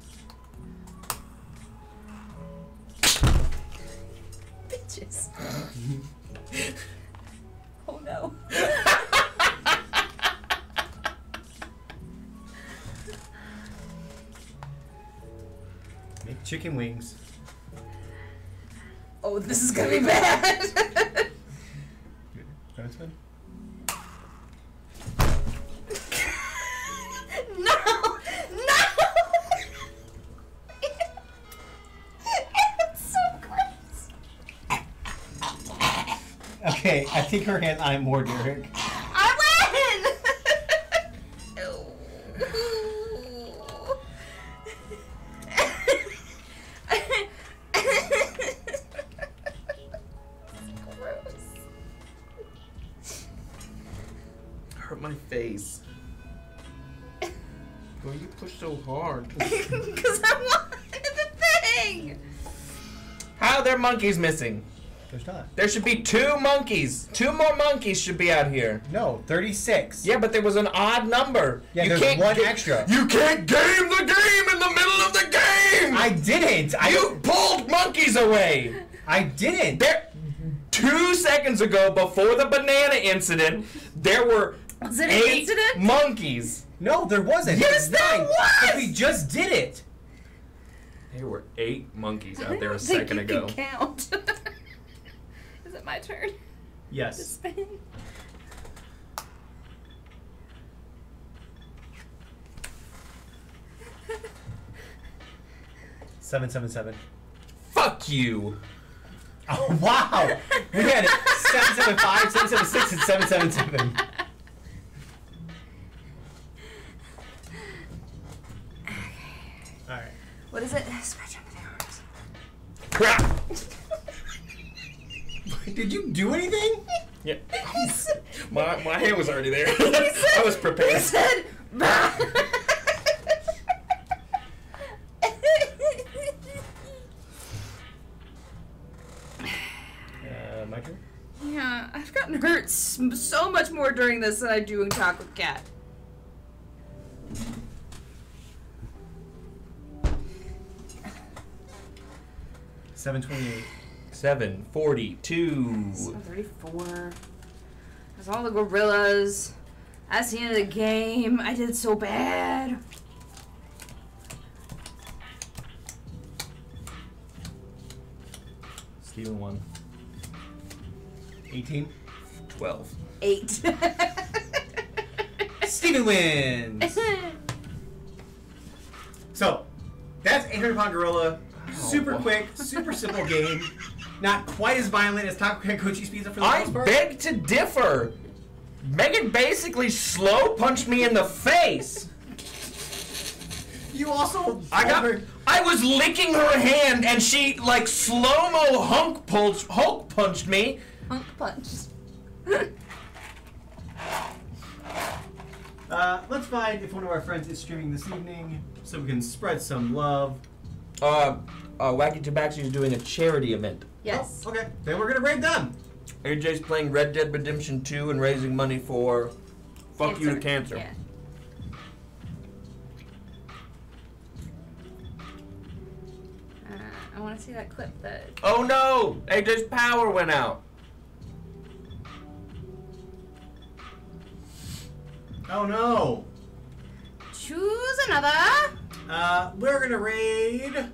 Bitches. Oh no. Make chicken wings. Oh, this is gonna be bad. That's good. No! No! It's so close. Okay, I think her hand. I'm more Derek. I win. Oh. My face. Well, you push so hard. Because I wanted the thing! How are there monkeys missing? There's not. There should be two monkeys. Two more monkeys should be out here. No, thirty-six. Yeah, but there was an odd number. Yeah, you there's can't one extra. You can't game the game in the middle of the game! I didn't! I you pulled monkeys away! I didn't! There, two seconds ago, before the banana incident, there were was it eight an incident? monkeys. No, there wasn't. Yes, there was! There was! We just did it! There were eight monkeys out there a second ago. I don't think you can count. Is it my turn? Yes. Seven, seven, seven. Fuck you! Oh wow! We had it. Seven, seven, five, seven, seven, six, and seven, seven, seven. What is it? Scratch under the arms. Crap! Did you do anything? Yeah. my my hand was already there. Said, I was prepared. He said, bah. uh, my turn? Yeah, I've gotten hurt so much more during this than I do in Taco Cat. seven twenty-eight. seven forty-two. seven thirty-four. That's all the gorillas. That's the end of the game. I did so bad. Steven won. eighteen. twelve. eight. Steven wins. So, that's eight hundred Pound Gorilla. Super quick, super simple game. Not quite as violent as Taco Cat Goat Cheese Pizza for the I most part. I beg to differ. Megan basically slow punched me in the face. You also. I got. Her. I was licking her hand, and she like slow mo hunk punched, Hulk punched me. Hunk punched. uh, let's find if one of our friends is streaming this evening, so we can spread some love. Uh, uh, Wacky Tabaxi is doing a charity event. Yes. Oh, okay, then we're gonna raid them. A J's playing Red Dead Redemption two and raising money for Fuck cancer. You to Cancer. Yeah. Uh, I want to see that clip though. Oh no! A J's power went out. Oh no! Choose another. Uh, we're gonna raid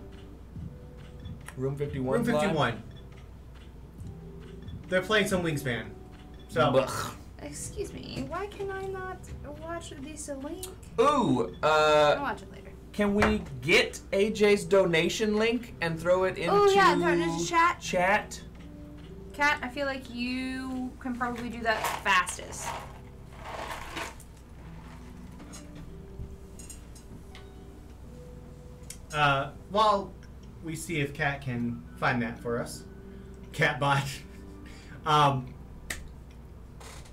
Room fifty-one. Room fifty-one. Line. They're playing some Wingspan. So. Blech. Excuse me. Why can I not watch this link? Ooh. Uh, I'll watch it later. Can we get A J's donation link and throw it into? Oh yeah, throw it into chat. Chat. Cat, I feel like you can probably do that fastest. Uh, while we see if Cat can find that for us, Catbot. um,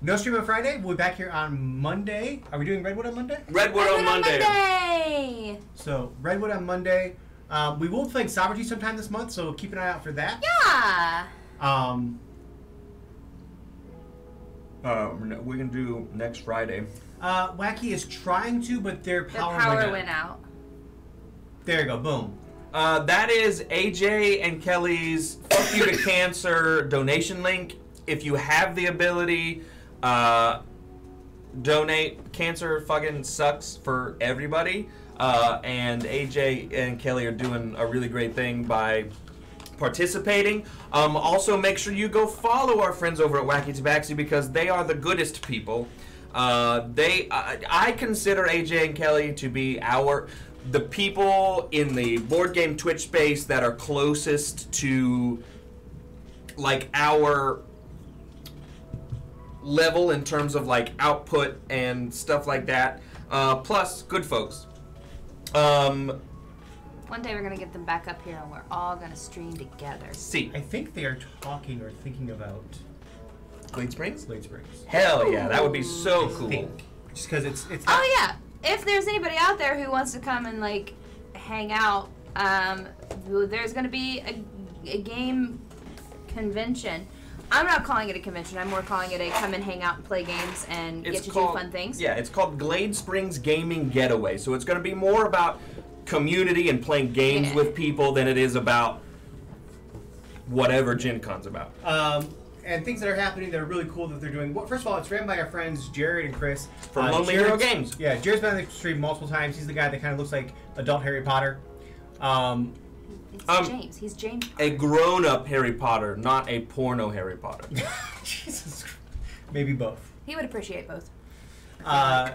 no stream on Friday. We'll be back here on Monday. Are we doing Redwood on Monday? Redwood, Redwood on, Monday. on Monday. So Redwood on Monday. Um, we will be playing Sovereignty sometime this month, so keep an eye out for that. Yeah. Um. Uh, we're gonna do next Friday. Uh, Wacky is trying to, but their power, the power went, went out. out. There you go, boom. Uh, that is A J and Kelly's Fuck You to Cancer donation link. If you have the ability, uh, donate. Cancer fucking sucks for everybody. Uh, and A J and Kelly are doing a really great thing by participating. Um, also, make sure you go follow our friends over at Wacky Tabaxi because they are the goodest people. Uh, they, I, I consider A J and Kelly to be our... the people in the board game Twitch space that are closest to like our level in terms of like output and stuff like that, uh, plus good folks. Um, one day we're gonna get them back up here and we're all gonna stream together. See, I think they are talking or thinking about Glade Springs. Glade Springs. Hell yeah, that would be so cool. I think. Just because it's it's. Oh yeah. If there's anybody out there who wants to come and like hang out, um, there's going to be a, a game convention. I'm not calling it a convention. I'm more calling it a come and hang out and play games and it's get to called, do fun things. Yeah, it's called Glade Springs Gaming Getaway. So it's going to be more about community and playing games yeah. with people than it is about whatever Gen Con's about. Um, and things that are happening that are really cool that they're doing. Well, first of all, it's ran by our friends Jared and Chris. From uh, Lonely Hero Games. Yeah, Jared's been on the stream multiple times. He's the guy that kind of looks like adult Harry Potter. Um... He's um, James. He's James. A grown-up Harry Potter, not a porno Harry Potter. Jesus Christ. Maybe both. He would appreciate both. Uh,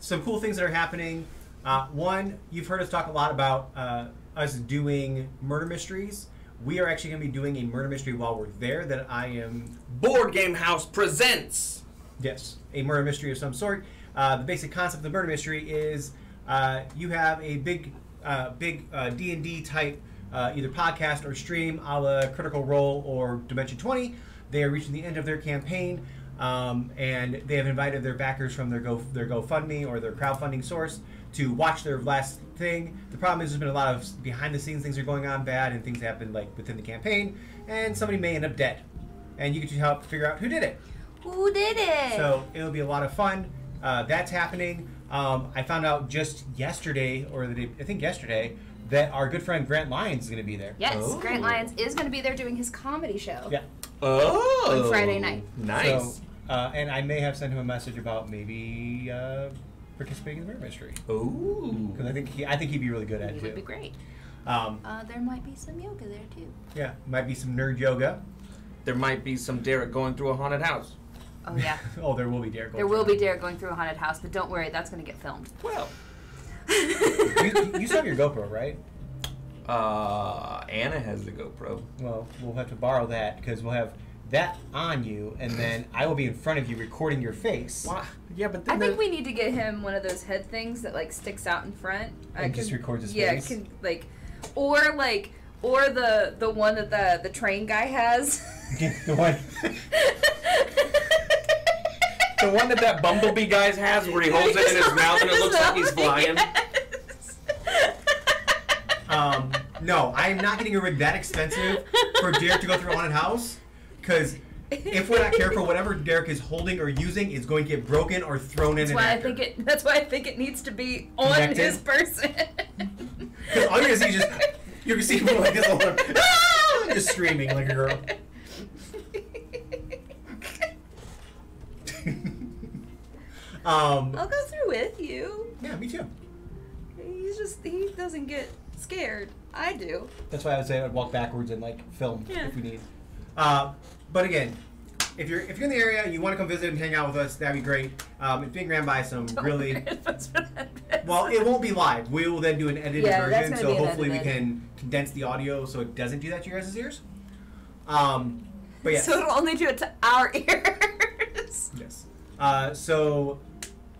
some cool things that are happening. Uh, one, you've heard us talk a lot about uh, us doing murder mysteries. We are actually going to be doing a murder mystery while we're there that I am... Board Game House presents! Yes, a murder mystery of some sort. Uh, the basic concept of the murder mystery is uh, you have a big, uh, big uh, D and D type... Uh, either podcast or stream a la Critical Role or Dimension twenty. They are reaching the end of their campaign, um, and they have invited their backers from their Go their GoFundMe or their crowdfunding source to watch their last thing. The problem is there's been a lot of behind-the-scenes things that are going on bad, and things happen like within the campaign, and somebody may end up dead. And you get to help figure out who did it. Who did it? So it'll be a lot of fun. Uh, that's happening. Um, I found out just yesterday, or the day, I think yesterday, that our good friend Grant Lyons is going to be there. Yes, oh. Grant Lyons is going to be there doing his comedy show. Yeah. Oh. On Friday night. Nice. So, uh, and I may have sent him a message about maybe uh, participating in the murder mystery. Ooh. Because I think he, I think he'd be really good at it. He would be great. Um, uh, there might be some yoga there too. Yeah, might be some nerd yoga. There might be some Derek going through a haunted house. Oh yeah. Oh, there will be Derek. Going there through will be Derek going through a haunted house, but don't worry, that's going to get filmed. Well. you, you still have your GoPro, right? Uh, Anna has the GoPro. Well, we'll have to borrow that because we'll have that on you, and then I will be in front of you recording your face. Wow. Yeah, but then I think we need to get him one of those head things that like sticks out in front. And I just can, record his yeah, face. Yeah, can like, or like, or the the one that the the train guy has. The one. The one that that bumblebee guy has where he holds it in his mouth and it looks like he's flying. Yes. Um, no, I'm not getting a rig that expensive for Derek to go through a haunted house. Because if we're not careful, whatever Derek is holding or using is going to get broken or thrown in. That's why I think it. That's why I think it needs to be on connected. His person. Because all you're gonna see is just you're gonna see people like this all the time, ah! Just screaming like a girl. Um, I'll go through with you. Yeah, me too. He's just, he doesn't get scared. I do. That's why I would say I'd walk backwards and like film yeah. if we need. Uh, but again, if you're if you're in the area and you want to come visit and hang out with us, that'd be great. Um, it's being ran by some Don't really that well, it won't be live. We will then do an edited yeah, version, so hopefully we can condense the audio so it doesn't do that to your guys' ears. Um, but yeah. So it'll only do it to our ears. Yes. Uh, so.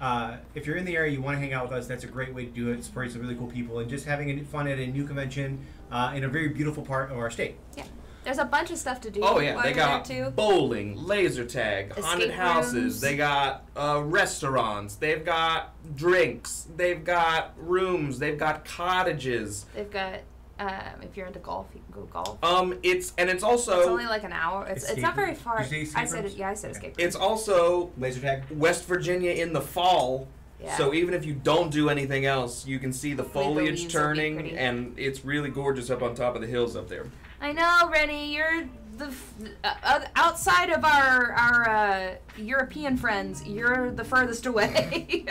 Uh, if you're in the area, you want to hang out with us, that's a great way to do it. It's for some really cool people and just having fun at a new convention uh, in a very beautiful part of our state. Yeah. There's a bunch of stuff to do. Oh, yeah. They got too. bowling, laser tag, escape haunted houses. Rooms. They got uh, restaurants. They've got drinks. They've got rooms. They've got cottages. They've got... Um, if you're into golf, you can go golf. Um, it's and it's also it's only like an hour. It's it's not very far. Did you say I said it, yeah, I said okay. escape. It's also laser tag. West Virginia in the fall, yeah. So even if you don't do anything else, you can see the foliage turning, and it's really gorgeous up on top of the hills up there. I know, Rennie, you're the f uh, outside of our our uh, European friends. You're the furthest away.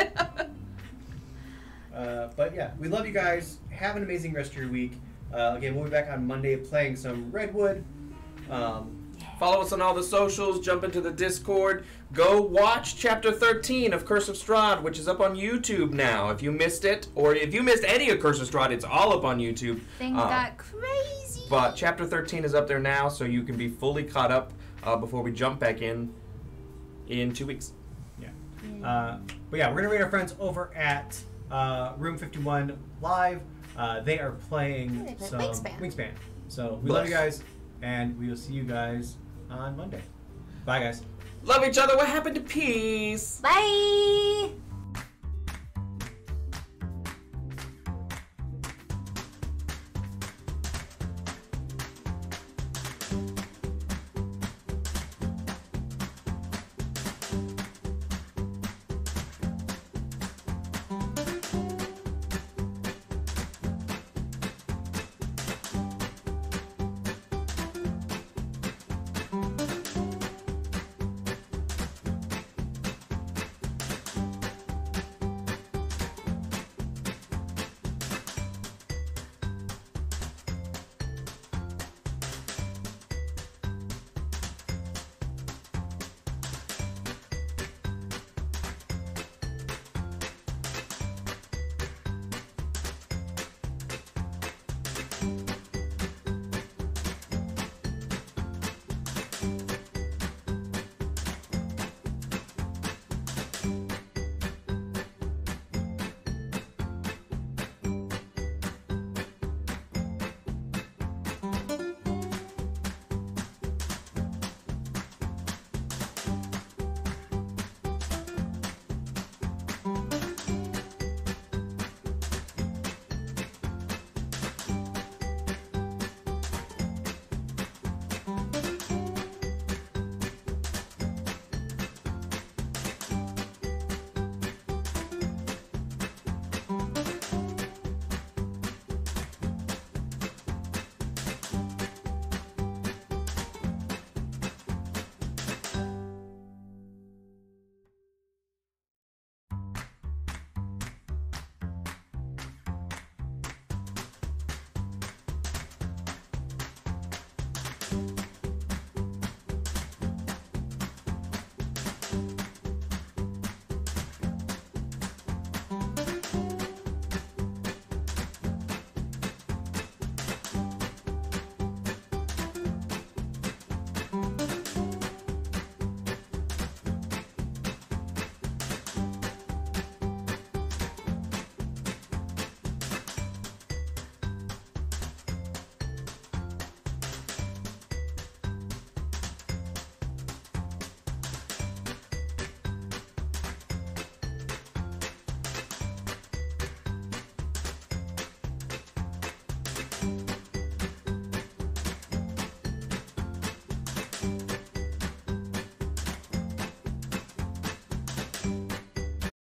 uh, but yeah, we love you guys. Have an amazing rest of your week. Uh, again, we'll be back on Monday playing some Redwood. Um, Follow us on all the socials. Jump into the Discord. Go watch Chapter thirteen of Curse of Strahd, which is up on YouTube now. If you missed it, or if you missed any of Curse of Strahd, it's all up on YouTube. Things uh, got crazy. But Chapter thirteen is up there now, so you can be fully caught up uh, before we jump back in in two weeks. Yeah. Mm. Uh, but yeah, we're going to read our friends over at uh, Room fifty-one Live. Uh, they are playing yeah, they some Wingspan. Wingspan. So we Bless. love you guys, and we will see you guys on Monday. Bye, guys. Love each other. What happened to peace? Bye.